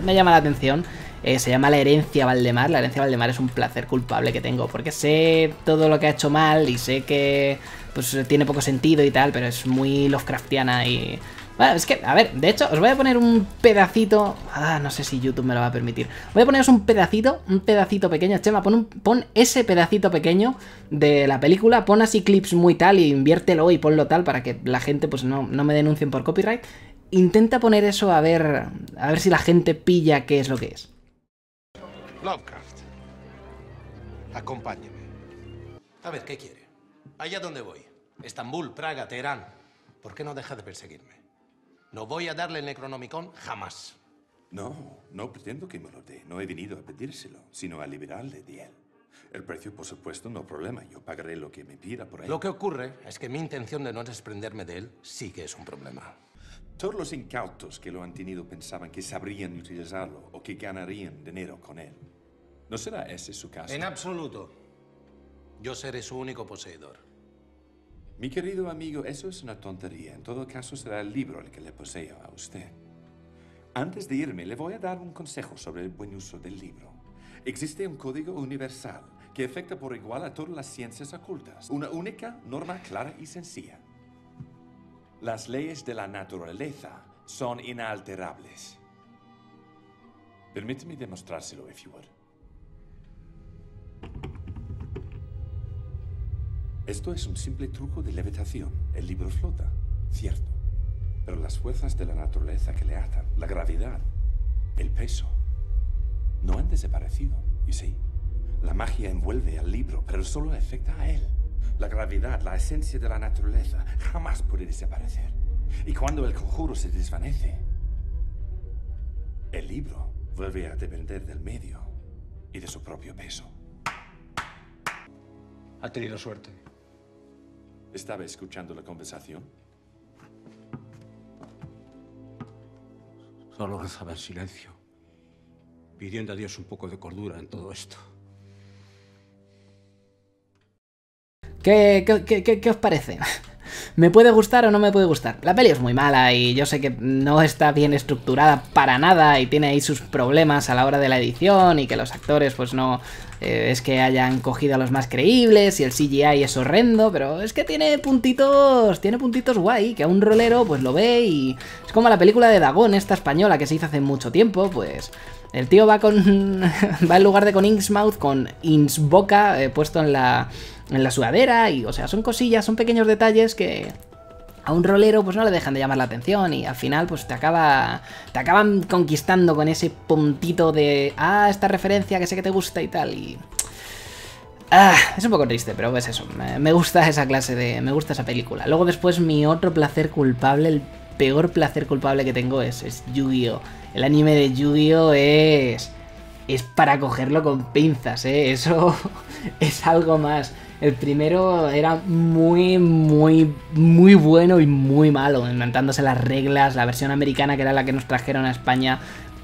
me llama la atención. Eh, se llama La Herencia Valdemar. La Herencia Valdemar es un placer culpable que tengo, porque sé todo lo que ha hecho mal y sé que pues tiene poco sentido y tal, pero es muy Lovecraftiana y... Bueno, es que, a ver, de hecho, os voy a poner un pedacito... Ah, no sé si YouTube me lo va a permitir. Voy a poneros un pedacito, un pedacito pequeño. Chema, pon, un, pon ese pedacito pequeño de la película. Pon así clips muy tal y inviértelo y ponlo tal para que la gente pues no, no me denuncien por copyright. Intenta poner eso a ver, a ver si la gente pilla qué es lo que es. Lovecraft, acompáñeme. A ver, ¿qué quiere? Allá donde voy. Estambul, Praga, Teherán. ¿Por qué no deja de perseguirme? No voy a darle el Necronomicon jamás. No, no pretendo que me lo dé. No he venido a pedírselo, sino a liberarle de él. El precio, por supuesto, no problema. Yo pagaré lo que me pida por ahí. Lo que ocurre es que mi intención de no desprenderme de él sí que es un problema. Todos los incautos que lo han tenido pensaban que sabrían utilizarlo o que ganarían dinero con él. ¿No será ese su caso? En absoluto. Yo seré su único poseedor. Mi querido amigo, eso es una tontería. En todo caso, será el libro el que le poseo a usted. Antes de irme, le voy a dar un consejo sobre el buen uso del libro. Existe un código universal que afecta por igual a todas las ciencias ocultas. Una única norma clara y sencilla. Las leyes de la naturaleza son inalterables. Permíteme demostrárselo, if you would. Esto es un simple truco de levitación. El libro flota, cierto. Pero las fuerzas de la naturaleza que le atan, la gravedad, el peso, no han desaparecido, you see. La magia envuelve al libro, pero solo afecta a él. La gravedad, la esencia de la naturaleza, jamás puede desaparecer. Y cuando el conjuro se desvanece, el libro vuelve a depender del medio y de su propio peso. Ha tenido suerte. ¿Estaba escuchando la conversación? Solo rezaba en silencio, pidiendo a Dios un poco de cordura en todo esto. ¿Qué, qué, qué, qué os parece? ¿Me puede gustar o no me puede gustar? La peli es muy mala y yo sé que no está bien estructurada para nada y tiene ahí sus problemas a la hora de la edición y que los actores pues no eh, es que hayan cogido a los más creíbles y el C G I es horrendo, pero es que tiene puntitos, tiene puntitos guay que a un rolero pues lo ve y es como la película de Dagón, esta española que se hizo hace mucho tiempo, pues... El tío va con va en lugar de con Inksmouth, con Inksboca eh, puesto en la, en la sudadera. Y, o sea, son cosillas, son pequeños detalles que a un rolero pues no le dejan de llamar la atención. Y al final pues te acaba te acaban conquistando con ese puntito de... Ah, esta referencia que sé que te gusta y tal. Y... Ah, es un poco triste, pero es eso. Me gusta esa clase de... Me gusta esa película. Luego después mi otro placer culpable, el peor placer culpable que tengo es, es Yu-Gi-Oh! El anime de Yu-Gi-Oh! es... Es para cogerlo con pinzas, ¿eh? Eso es algo más. El primero era muy, muy, muy bueno y muy malo, inventándose las reglas, la versión americana que era la que nos trajeron a España,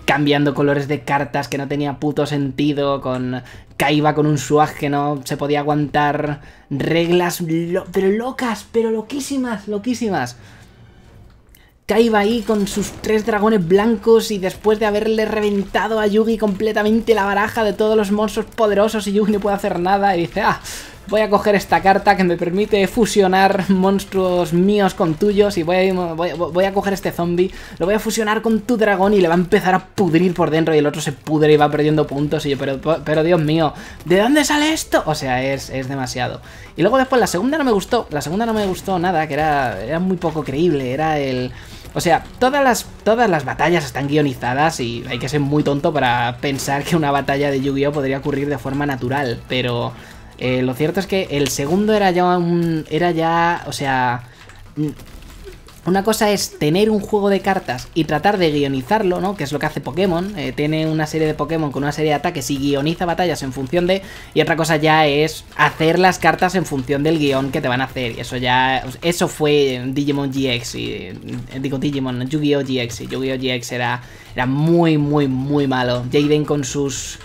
cambiando colores de cartas que no tenía puto sentido, con... Kaiba con un swag que no se podía aguantar, reglas lo... pero locas, pero loquísimas, loquísimas. Kaiba ahí con sus tres dragones blancos y después de haberle reventado a Yugi completamente la baraja de todos los monstruos poderosos y Yugi no puede hacer nada y dice, ah, voy a coger esta carta que me permite fusionar monstruos míos con tuyos y voy a, voy, voy a coger este zombie, lo voy a fusionar con tu dragón y le va a empezar a pudrir por dentro y el otro se pudre y va perdiendo puntos y yo, pero, pero Dios mío, ¿de dónde sale esto? O sea, es, es demasiado. Y luego después la segunda no me gustó, la segunda no me gustó nada, que era, era muy poco creíble, era el... O sea, todas las, todas las batallas están guionizadas y hay que ser muy tonto para pensar que una batalla de Yu-Gi-Oh! Podría ocurrir de forma natural, pero... Eh, lo cierto es que el segundo era ya un... Era ya... O sea... Una cosa es tener un juego de cartas y tratar de guionizarlo, ¿no? Que es lo que hace Pokémon. Eh, tiene una serie de Pokémon con una serie de ataques y guioniza batallas en función de... Y otra cosa ya es hacer las cartas en función del guión que te van a hacer. Y eso ya... Eso fue Digimon G X y... Digo Digimon, Yu-Gi-Oh! G X. Y Yu-Gi-Oh! G X era, era muy, muy, muy malo. Jaden con sus...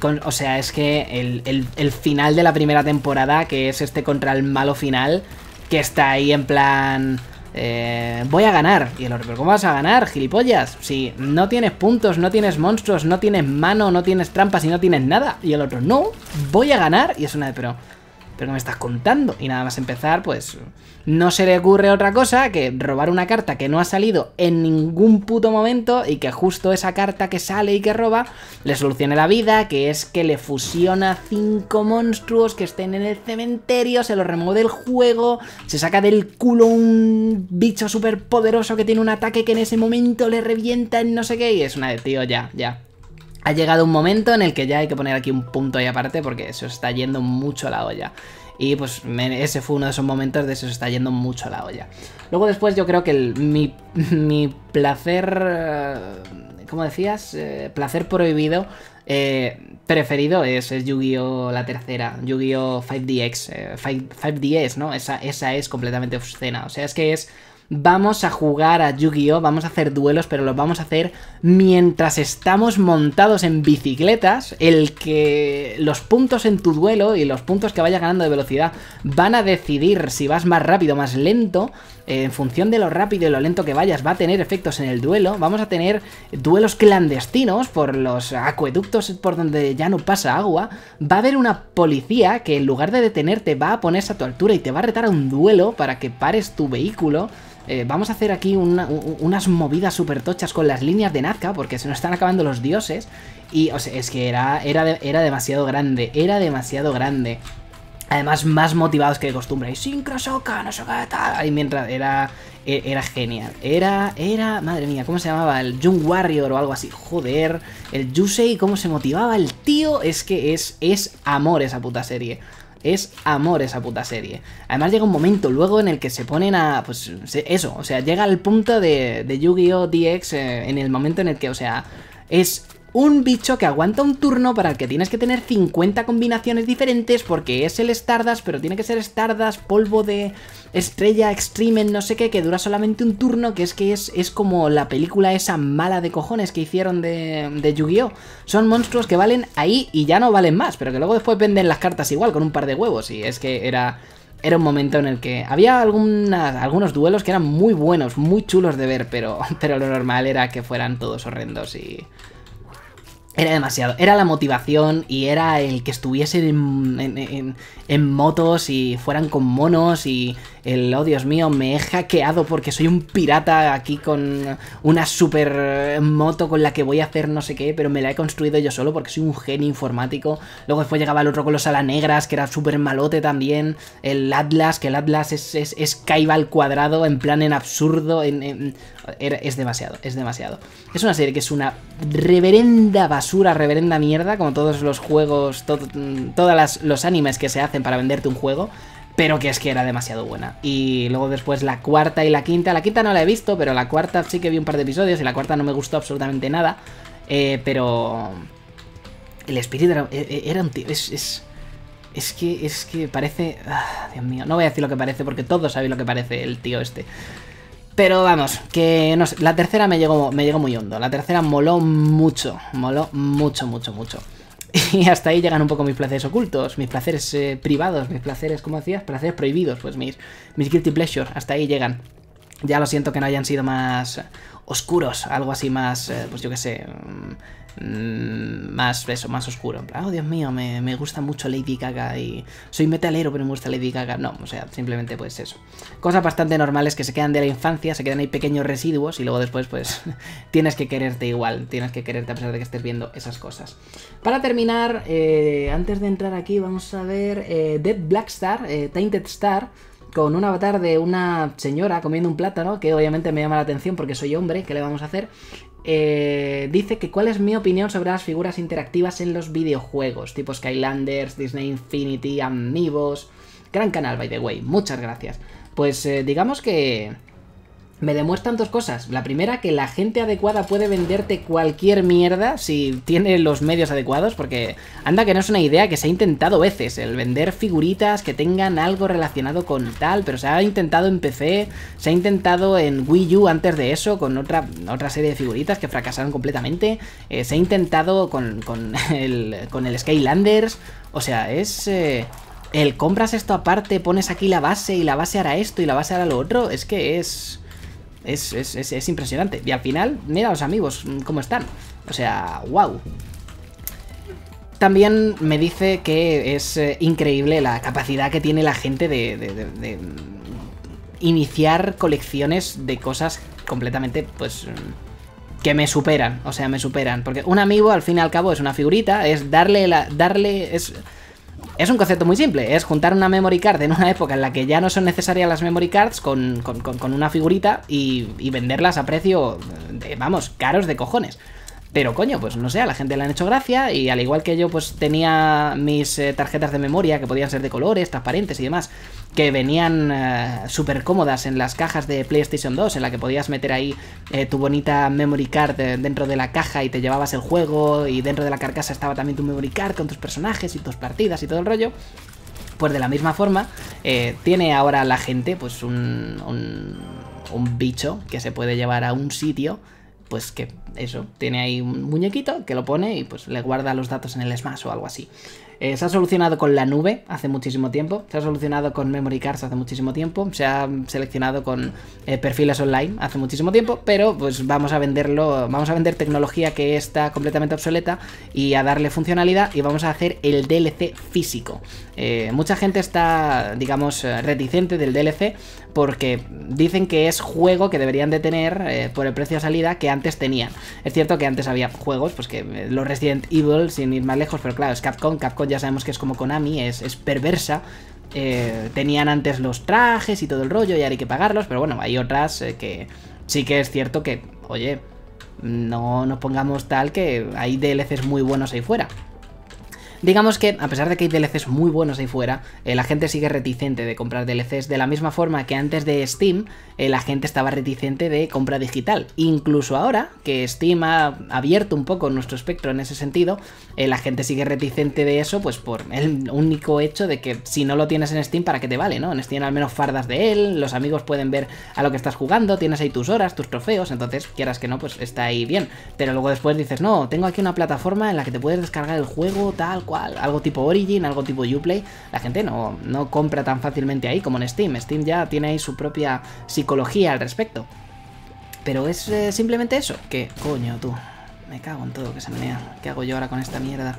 Con, o sea, es que el, el, el final de la primera temporada, que es este contra el malo final, que está ahí en plan... Eh, voy a ganar. Y el otro, ¿pero cómo vas a ganar, gilipollas? Si no tienes puntos, no tienes monstruos, no tienes mano, no tienes trampas y no tienes nada. Y el otro, no, voy a ganar. Y es una de, pero... ¿Pero qué me estás contando? Y nada más empezar, pues... No se le ocurre otra cosa que robar una carta que no ha salido en ningún puto momento y que justo esa carta que sale y que roba le solucione la vida, que es que le fusiona cinco monstruos que estén en el cementerio, se los remueve del juego, se saca del culo un bicho súper poderoso que tiene un ataque que en ese momento le revienta en no sé qué y es una de tío, ya, ya. Ha llegado un momento en el que ya hay que poner aquí un punto y aparte porque eso está yendo mucho a la olla. Y pues me, ese fue uno de esos momentos de eso se está yendo mucho a la olla. Luego después yo creo que el, mi, mi placer... ¿Cómo decías? Eh, placer prohibido... Eh, preferido es, es Yu-Gi-Oh! La tercera, Yu-Gi-Oh! cinco D X, eh, cinco D S, ¿no? Esa, esa es completamente obscena, o sea, es que es... Vamos a jugar a Yu-Gi-Oh! Vamos a hacer duelos, pero los vamos a hacer mientras estamos montados en bicicletas. El que los puntos en tu duelo y los puntos que vayas ganando de velocidad van a decidir si vas más rápido o más lento. Eh, en función de lo rápido y lo lento que vayas, va a tener efectos en el duelo. Vamos a tener duelos clandestinos por los acueductos por donde ya no pasa agua. Va a haber una policía que en lugar de detenerte va a ponerse a tu altura y te va a retar a un duelo para que pares tu vehículo. Eh, vamos a hacer aquí una, unas movidas súper tochas con las líneas de Nazca porque se nos están acabando los dioses. Y o sea, es que era, era, de, era demasiado grande, era demasiado grande. Además, más motivados que de costumbre. Y Sincro Soca, no Soca, tal. Y mientras era, era, era genial. Era, era, madre mía, ¿cómo se llamaba? El Jung Warrior o algo así. Joder, el Yusei, ¿cómo se motivaba el tío? Es que es, es amor esa puta serie. Es amor esa puta serie. Además llega un momento luego en el que se ponen a... Pues eso, o sea, llega al punto de, de Yu-Gi-Oh! D X eh, en el momento en el que, o sea, es Un bicho que aguanta un turno para el que tienes que tener cincuenta combinaciones diferentes porque es el Stardust, pero tiene que ser Stardust, polvo de estrella, extreme, no sé qué, que dura solamente un turno, que es que es, es como la película esa mala de cojones que hicieron de, de Yu-Gi-Oh! Son monstruos que valen ahí y ya no valen más, pero que luego después venden las cartas igual con un par de huevos, y es que era... Era un momento en el que había algunas, algunos duelos que eran muy buenos, muy chulos de ver, pero, pero lo normal era que fueran todos horrendos y... Era demasiado. Era la motivación y era el que estuviesen en, en, en, en motos y fueran con monos y el, oh Dios mío, me he hackeado porque soy un pirata aquí con una super moto con la que voy a hacer no sé qué, pero me la he construido yo solo porque soy un genio informático. Luego después llegaba el otro con los alanegras, que era súper malote también. El Atlas, que el Atlas es, es, es Kaiba al cuadrado, en plan en absurdo, en... en es demasiado, es demasiado. Es una serie que es una reverenda basura, reverenda mierda, como todos los juegos, to todos los animes que se hacen para venderte un juego, pero que es que era demasiado buena. Y luego después la cuarta y la quinta, la quinta no la he visto, pero la cuarta sí que vi un par de episodios y la cuarta no me gustó absolutamente nada, eh, pero el espíritu era, era un tío, es... es... Es que, es que parece... Ah, Dios mío, no voy a decir lo que parece porque todos sabéis lo que parece el tío este. Pero vamos, que no sé, la tercera me llegó, me llegó muy hondo, la tercera moló mucho, moló mucho, mucho, mucho. Y hasta ahí llegan un poco mis placeres ocultos, mis placeres eh, privados, mis placeres, ¿cómo decías? Placeres prohibidos, pues mis, mis guilty pleasures, hasta ahí llegan. Ya lo siento que no hayan sido más oscuros, algo así más, eh, pues yo qué sé, mmm, más eso, más oscuro. En plan, oh Dios mío, me, me gusta mucho Lady Gaga y soy metalero pero me gusta Lady Gaga. No, o sea, simplemente pues eso. Cosas bastante normales que se quedan de la infancia, se quedan ahí pequeños residuos y luego después pues tienes que quererte igual, tienes que quererte a pesar de que estés viendo esas cosas. Para terminar, eh, antes de entrar aquí vamos a ver eh, Dead Black Star, eh, Tainted Star, con un avatar de una señora comiendo un plátano, que obviamente me llama la atención porque soy hombre, ¿qué le vamos a hacer? Eh, dice que cuál es mi opinión sobre las figuras interactivas en los videojuegos, tipo Skylanders, Disney Infinity, Amiibos... Gran canal, by the way, muchas gracias. Pues eh, digamos que... me demuestran dos cosas. La primera, que la gente adecuada puede venderte cualquier mierda si tiene los medios adecuados, porque anda que no es una idea que se ha intentado veces, el vender figuritas que tengan algo relacionado con tal, pero se ha intentado en P C, se ha intentado en Wii U antes de eso, con otra, otra serie de figuritas que fracasaron completamente, eh, se ha intentado con, con, el, con el Skylanders, o sea, es... Eh... el compras esto aparte, pones aquí la base y la base hará esto y la base hará lo otro, es que es... Es, es, es, es impresionante. Y al final, mira los amigos cómo están. O sea, wow. También me dice que es eh, increíble la capacidad que tiene la gente de, de, de, de iniciar colecciones de cosas completamente, pues... que me superan. O sea, me superan. Porque un amigo, al fin y al cabo, es una figurita. Es darle la... darle... es... Es un concepto muy simple, es juntar una memory card en una época en la que ya no son necesarias las memory cards con, con, con, con una figurita y, y venderlas a precio, de, vamos, caros de cojones. Pero coño, pues no sé, a la gente le han hecho gracia y al igual que yo pues tenía mis eh, tarjetas de memoria que podían ser de colores, transparentes y demás, que venían eh, súper cómodas en las cajas de PlayStation dos, en la que podías meter ahí eh, tu bonita memory card dentro de la caja y te llevabas el juego y dentro de la carcasa estaba también tu memory card con tus personajes y tus partidas y todo el rollo. Pues de la misma forma eh, tiene ahora la gente pues un, un, un bicho que se puede llevar a un sitio. Pues que eso, tiene ahí un muñequito que lo pone y pues le guarda los datos en el Smash o algo así. Eh, se ha solucionado con la nube hace muchísimo tiempo, se ha solucionado con memory cards hace muchísimo tiempo, se ha seleccionado con eh, perfiles online hace muchísimo tiempo, pero pues vamos a venderlo, vamos a vender tecnología que está completamente obsoleta y a darle funcionalidad, y vamos a hacer el D L C físico. Eh, mucha gente está, digamos, reticente del D L C porque dicen que es juego que deberían de tener eh, por el precio de salida que antes tenían. Es cierto que antes había juegos, pues que los Resident Evil, sin ir más lejos, pero claro, es Capcom, Capcom ya sabemos que es como Konami, es, es perversa. Eh, tenían antes los trajes y todo el rollo, y ahora hay que pagarlos, pero bueno, hay otras eh, que sí que es cierto que, oye, no nos pongamos tal, que hay D L Cs muy buenos ahí fuera. Digamos que, a pesar de que hay D L Cs muy buenos ahí fuera, eh, la gente sigue reticente de comprar D L Cs, de la misma forma que antes de Steam eh, la gente estaba reticente de compra digital. Incluso ahora, que Steam ha abierto un poco nuestro espectro en ese sentido, eh, la gente sigue reticente de eso, pues por el único hecho de que si no lo tienes en Steam, ¿para qué te vale, no? En Steam al menos fardas de él, los amigos pueden ver a lo que estás jugando, tienes ahí tus horas, tus trofeos, entonces quieras que no, pues está ahí bien. Pero luego después dices, no, tengo aquí una plataforma en la que te puedes descargar el juego, tal cual, algo tipo Origin, algo tipo Uplay. La gente no, no compra tan fácilmente ahí como en Steam. Steam ya tiene ahí su propia psicología al respecto. Pero es eh, simplemente eso, que coño tú, me cago en todo, que se menea. ¿Qué hago yo ahora con esta mierda?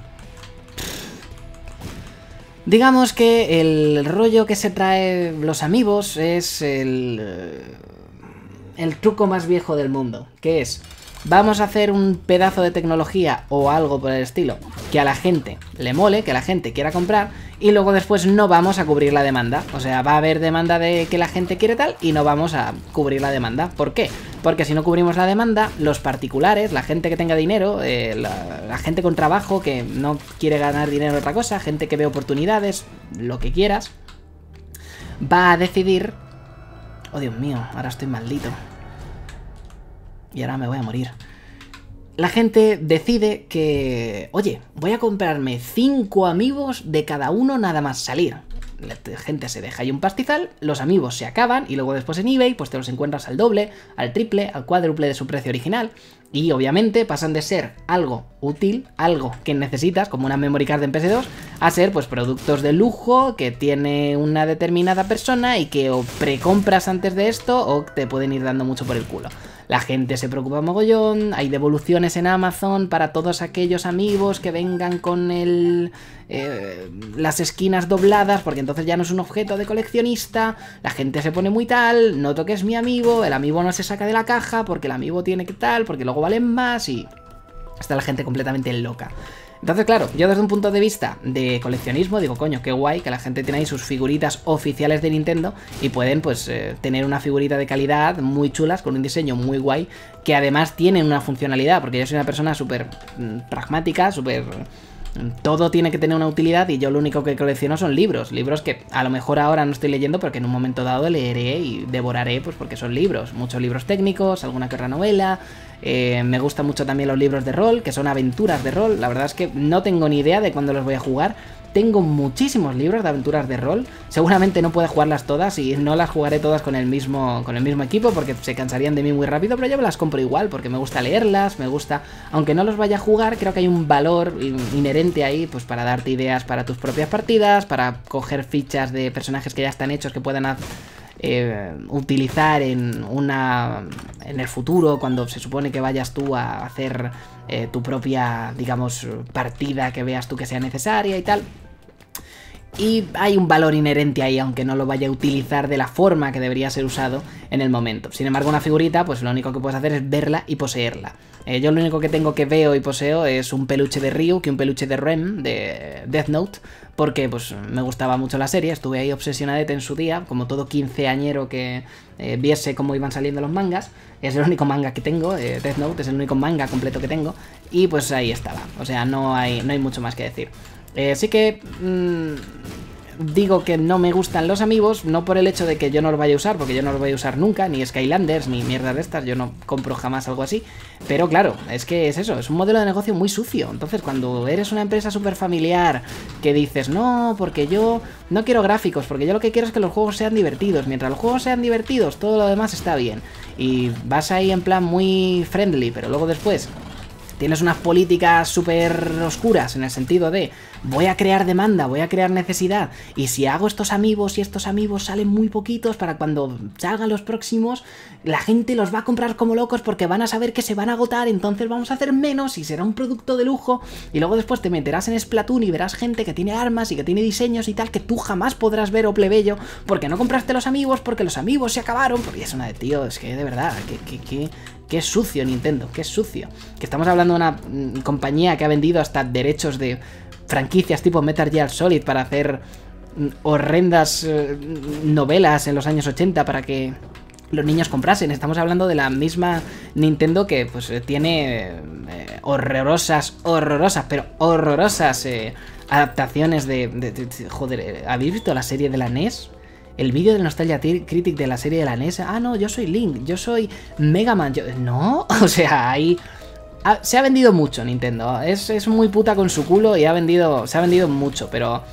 Digamos que el rollo que se trae los amigos es el, el truco más viejo del mundo, que es, vamos a hacer un pedazo de tecnología o algo por el estilo, que a la gente le mole, que la gente quiera comprar, y luego después no vamos a cubrir la demanda. O sea, va a haber demanda de que la gente quiere tal y no vamos a cubrir la demanda. ¿Por qué? Porque si no cubrimos la demanda, los particulares, la gente que tenga dinero, eh, la, la gente con trabajo que no quiere ganar dinero en otra cosa, gente que ve oportunidades, lo que quieras, va a decidir... Oh, Dios mío, ahora estoy maldito. Y ahora me voy a morir. La gente decide que... Oye, voy a comprarme cinco amigos de cada uno nada más salir. La gente se deja ahí un pastizal, los amigos se acaban y luego después en eBay pues te los encuentras al doble, al triple, al cuádruple de su precio original y obviamente pasan de ser algo útil, algo que necesitas como una memory card en P S dos a ser pues productos de lujo que tiene una determinada persona y que o precompras antes de esto o te pueden ir dando mucho por el culo. La gente se preocupa mogollón, hay devoluciones en Amazon para todos aquellos amigos que vengan con el... Eh, las esquinas dobladas, porque entonces ya no es un objeto de coleccionista. La gente se pone muy tal, no toques mi amigo, el amigo no se saca de la caja porque el amigo tiene que tal, porque luego valen más y está la gente completamente loca. Entonces, claro, yo desde un punto de vista de coleccionismo digo, coño, qué guay que la gente tiene ahí sus figuritas oficiales de Nintendo y pueden, pues, eh, tener una figurita de calidad muy chulas, con un diseño muy guay, que además tienen una funcionalidad, porque yo soy una persona súper mm, pragmática, súper... Todo tiene que tener una utilidad y yo lo único que colecciono son libros, libros que a lo mejor ahora no estoy leyendo pero que en un momento dado leeré y devoraré pues porque son libros, muchos libros técnicos, alguna que otra novela, eh, me gustan mucho también los libros de rol, que son aventuras de rol, la verdad es que no tengo ni idea de cuándo los voy a jugar, tengo muchísimos libros de aventuras de rol, seguramente no pueda jugarlas todas y no las jugaré todas con el mismo, con el mismo equipo porque se cansarían de mí muy rápido, pero yo me las compro igual porque me gusta leerlas, me gusta, aunque no los vaya a jugar, creo que hay un valor inherente ahí, pues para darte ideas para tus propias partidas, para coger fichas de personajes que ya están hechos que puedan eh, utilizar en una en el futuro cuando se supone que vayas tú a hacer eh, tu propia, digamos, partida que veas tú que sea necesaria y tal. Y hay un valor inherente ahí, aunque no lo vaya a utilizar de la forma que debería ser usado en el momento. Sin embargo, una figurita, pues lo único que puedes hacer es verla y poseerla. Eh, yo lo único que tengo que veo y poseo es un peluche de Ryu, que un peluche de Ren, de Death Note, porque pues me gustaba mucho la serie, estuve ahí obsesionadete en su día, como todo quinceañero que eh, viese cómo iban saliendo los mangas. Es el único manga que tengo, eh, Death Note es el único manga completo que tengo, y pues ahí estaba. O sea, no hay, no hay mucho más que decir. Eh, sí que mmm, digo que no me gustan los amigos, no por el hecho de que yo no los vaya a usar, porque yo no los voy a usar nunca, ni Skylanders, ni mierda de estas, yo no compro jamás algo así, pero claro, es que es eso, es un modelo de negocio muy sucio, entonces cuando eres una empresa súper familiar que dices, no, porque yo no quiero gráficos, porque yo lo que quiero es que los juegos sean divertidos, mientras los juegos sean divertidos, todo lo demás está bien, y vas ahí en plan muy friendly, pero luego después... Tienes unas políticas súper oscuras en el sentido de voy a crear demanda, voy a crear necesidad y si hago estos amigos y estos amigos salen muy poquitos para cuando salgan los próximos la gente los va a comprar como locos porque van a saber que se van a agotar, entonces vamos a hacer menos y será un producto de lujo y luego después te meterás en Splatoon y verás gente que tiene armas y que tiene diseños y tal que tú jamás podrás ver o plebeyo porque no compraste los amigos, porque los amigos se acabaron porque es una de tío, es que de verdad, que... que, que... Qué sucio Nintendo, qué sucio. Que estamos hablando de una mm, compañía que ha vendido hasta derechos de franquicias tipo Metal Gear Solid para hacer mm, horrendas eh, novelas en los años ochenta para que los niños comprasen. Estamos hablando de la misma Nintendo que pues tiene eh, horrorosas, horrorosas, pero horrorosas... Eh, adaptaciones de, de, de... Joder, ¿habéis visto la serie de la N E S? El vídeo del Nostalgia Critic de la serie de la N E S. Ah, no, yo soy Link, yo soy Mega Man. Yo... No, o sea, ahí... Ha, se ha vendido mucho Nintendo. Es, es muy puta con su culo y ha vendido, se ha vendido mucho, pero...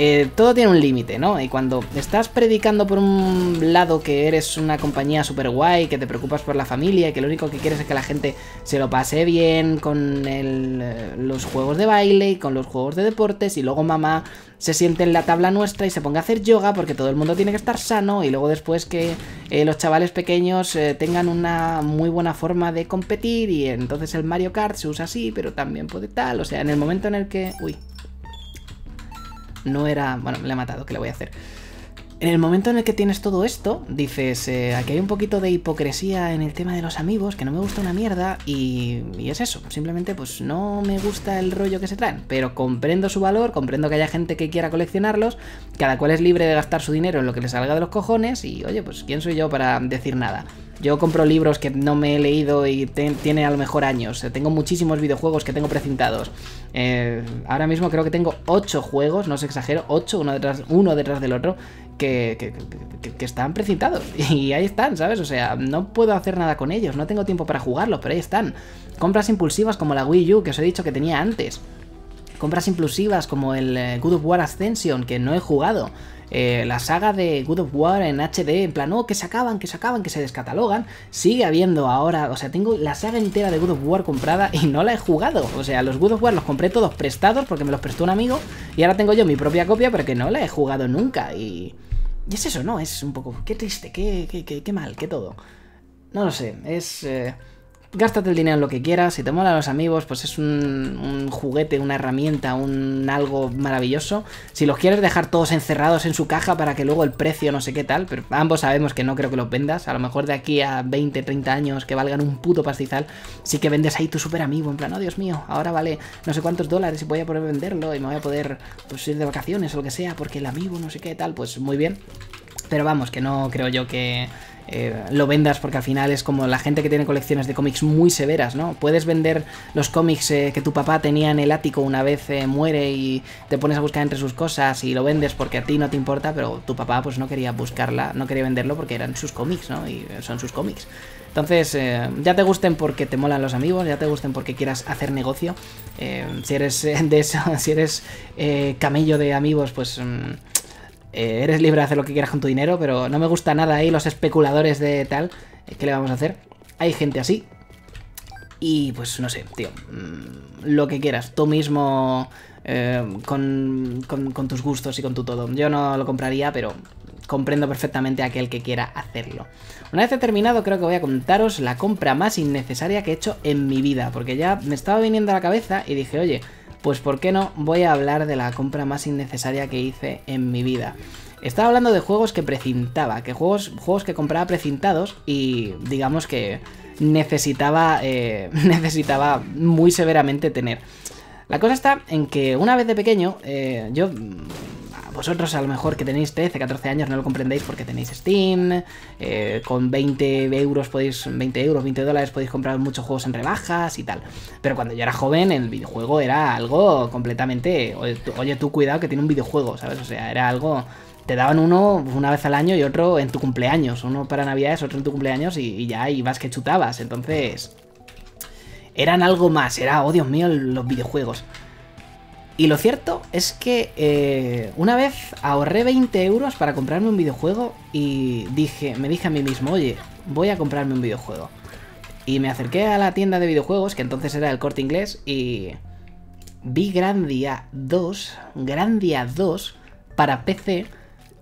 Eh, todo tiene un límite, ¿no? Y cuando estás predicando por un lado que eres una compañía súper guay, que te preocupas por la familia y que lo único que quieres es que la gente se lo pase bien con el, los juegos de baile y con los juegos de deportes, y luego mamá se siente en la tabla nuestra y se ponga a hacer yoga porque todo el mundo tiene que estar sano, y luego después que eh, los chavales pequeños eh, tengan una muy buena forma de competir, y entonces el Mario Kart se usa así, pero también puede tal, o sea, en el momento en el que... Uy... No era... Bueno, le he matado, ¿qué le voy a hacer? En el momento en el que tienes todo esto, dices, eh, aquí hay un poquito de hipocresía en el tema de los amigos, que no me gusta una mierda, y, y es eso. Simplemente, pues, no me gusta el rollo que se traen, pero comprendo su valor, comprendo que haya gente que quiera coleccionarlos, cada cual es libre de gastar su dinero en lo que le salga de los cojones, y, oye, pues, ¿quién soy yo para decir nada? Yo compro libros que no me he leído y te, tiene a lo mejor años. Tengo muchísimos videojuegos que tengo precintados. Eh, ahora mismo creo que tengo ocho juegos, no os exagero, ocho, uno detrás, uno detrás del otro, que, que, que, que están precintados. Y ahí están, ¿sabes? O sea, no puedo hacer nada con ellos, no tengo tiempo para jugarlos, pero ahí están. Compras impulsivas como la Wii U, que os he dicho que tenía antes. Compras impulsivas como el God of War Ascension, que no he jugado. Eh, la saga de God of War en H D, en plan, no, oh, que se acaban, que se acaban, que se descatalogan. Sigue habiendo ahora, o sea, tengo la saga entera de God of War comprada y no la he jugado. O sea, los God of War los compré todos prestados porque me los prestó un amigo, y ahora tengo yo mi propia copia, pero que no la he jugado nunca. Y, y es eso, ¿no? Es un poco, qué triste, qué, qué, qué, qué mal, qué todo. No lo sé, es... Eh... Gástate el dinero en lo que quieras, si te mola los amigos, pues es un, un juguete, una herramienta, un algo maravilloso. Si los quieres dejar todos encerrados en su caja para que luego el precio no sé qué tal, pero ambos sabemos que no creo que los vendas. A lo mejor de aquí a veinte, treinta años que valgan un puto pastizal, sí que vendes ahí tu super amigo, en plan, oh Dios mío, ahora vale no sé cuántos dólares y voy a poder venderlo y me voy a poder pues ir de vacaciones o lo que sea, porque el amigo no sé qué tal, pues muy bien. Pero vamos, que no creo yo que... Eh, lo vendas, porque al final es como la gente que tiene colecciones de cómics muy severas, ¿no? Puedes vender los cómics eh, que tu papá tenía en el ático una vez eh, muere y te pones a buscar entre sus cosas y lo vendes porque a ti no te importa, pero tu papá pues no quería buscarla, no quería venderlo porque eran sus cómics, ¿no? Y son sus cómics. Entonces, eh, ya te gusten porque te molan los amigos, ya te gusten porque quieras hacer negocio. Eh, si eres eh, de eso, si eres eh, camello de amigos, pues... Mm, Eh, eres libre de hacer lo que quieras con tu dinero, pero no me gusta nada ahí los especuladores de tal. ¿Qué le vamos a hacer? Hay gente así. Y pues no sé, tío, mmm, lo que quieras, tú mismo eh, con, con, con tus gustos y con tu todo. Yo no lo compraría, pero comprendo perfectamente a aquel que quiera hacerlo. Una vez he terminado, creo que voy a contaros la compra más innecesaria que he hecho en mi vida, porque ya me estaba viniendo a la cabeza y dije, oye... Pues por qué no voy a hablar de la compra más innecesaria que hice en mi vida. Estaba hablando de juegos que precintaba, que juegos, juegos que compraba precintados y digamos que necesitaba, eh, necesitaba muy severamente tener. La cosa está en que una vez de pequeño, eh, yo... Vosotros a lo mejor que tenéis trece, catorce años no lo comprendéis porque tenéis Steam, eh, con veinte euros podéis, veinte euros, veinte dólares podéis comprar muchos juegos en rebajas y tal. Pero cuando yo era joven el videojuego era algo completamente, oye tú cuidado que tiene un videojuego, ¿sabes? O sea, era algo, te daban uno una vez al año y otro en tu cumpleaños, uno para navidades, otro en tu cumpleaños y, y ya ibas que chutabas, entonces eran algo más, era, oh Dios mío, los videojuegos. Y lo cierto es que eh, una vez ahorré veinte euros para comprarme un videojuego y dije, me dije a mí mismo, oye, voy a comprarme un videojuego. Y me acerqué a la tienda de videojuegos, que entonces era el Corte Inglés, y vi Grandia dos, Grandia dos para P C,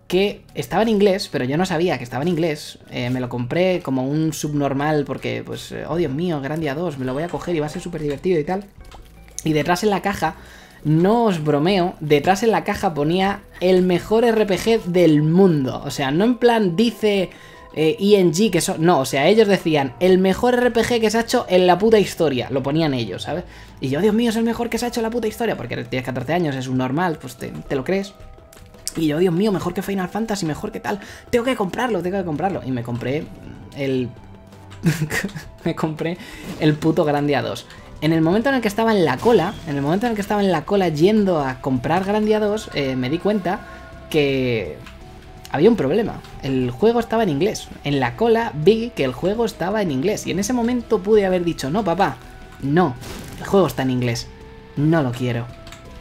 que estaba en inglés, pero yo no sabía que estaba en inglés. Eh, me lo compré como un subnormal porque, pues, oh Dios mío, Grandia dos, me lo voy a coger y va a ser súper divertido y tal. Y detrás en la caja... No os bromeo, detrás en la caja ponía el mejor R P G del mundo. O sea, no en plan dice eh, E N G que son... No, o sea, ellos decían el mejor R P G que se ha hecho en la puta historia. Lo ponían ellos, ¿sabes? Y yo, Dios mío, es el mejor que se ha hecho en la puta historia. Porque tienes catorce años, es un normal, pues te, te lo crees. Y yo, Dios mío, mejor que Final Fantasy, mejor que tal. Tengo que comprarlo, tengo que comprarlo. Y me compré el... me compré el puto Grandia dos. En el momento en el que estaba en la cola, en el momento en el que estaba en la cola yendo a comprar Grandia dos, eh, me di cuenta que había un problema. El juego estaba en inglés. En la cola vi que el juego estaba en inglés. Y en ese momento pude haber dicho, no, papá, no, el juego está en inglés, no lo quiero.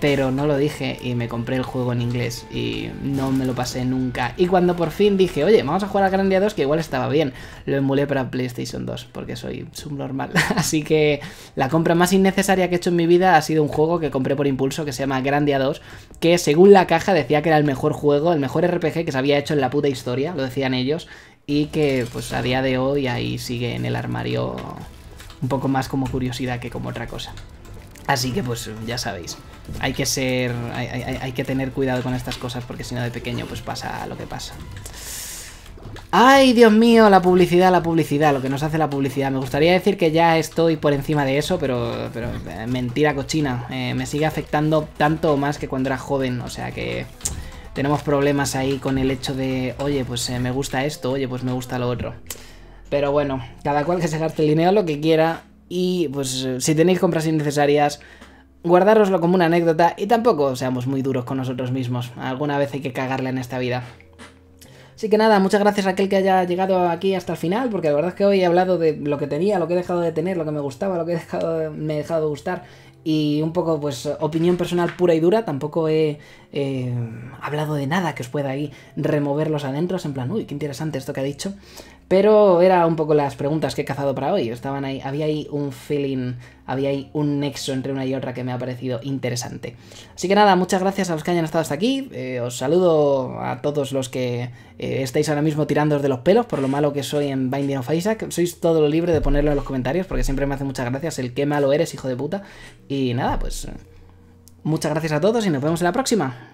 Pero no lo dije y me compré el juego en inglés y no me lo pasé nunca. Y cuando por fin dije, oye, vamos a jugar a Grandia dos, que igual estaba bien, lo emulé para PlayStation dos, porque soy subnormal. Así que la compra más innecesaria que he hecho en mi vida ha sido un juego que compré por impulso que se llama Grandia dos, que según la caja decía que era el mejor juego, el mejor R P G que se había hecho en la puta historia, lo decían ellos, y que pues a día de hoy ahí sigue en el armario un poco más como curiosidad que como otra cosa. Así que pues ya sabéis, hay que ser, hay, hay, hay que tener cuidado con estas cosas porque si no de pequeño pues pasa lo que pasa. ¡Ay, Dios mío! La publicidad, la publicidad, lo que nos hace la publicidad. Me gustaría decir que ya estoy por encima de eso, pero, pero eh, mentira cochina. Eh, me sigue afectando tanto o más que cuando era joven, o sea que tenemos problemas ahí con el hecho de, oye, pues eh, me gusta esto, oye, pues me gusta lo otro. Pero bueno, cada cual que se gaste el dinero lo que quiera. Y pues si tenéis compras innecesarias, guardároslo como una anécdota y tampoco seamos muy duros con nosotros mismos. Alguna vez hay que cagarla en esta vida. Así que nada, muchas gracias a aquel que haya llegado aquí hasta el final, porque la verdad es que hoy he hablado de lo que tenía, lo que he dejado de tener, lo que me gustaba, lo que he dejado de, me he dejado de gustar. Y un poco, pues, opinión personal pura y dura. Tampoco he eh, hablado de nada que os pueda ahí remover los adentros. En plan, uy, qué interesante esto que ha dicho. Pero era un poco las preguntas que he cazado para hoy. Estaban ahí, había ahí un feeling, había ahí un nexo entre una y otra que me ha parecido interesante. Así que nada, muchas gracias a los que hayan estado hasta aquí. Eh, os saludo a todos los que eh, estáis ahora mismo tirándoos de los pelos por lo malo que soy en Binding of Isaac. Sois todo lo libre de ponerlo en los comentarios porque siempre me hace muchas gracias el qué malo eres, hijo de puta. Y nada, pues muchas gracias a todos y nos vemos en la próxima.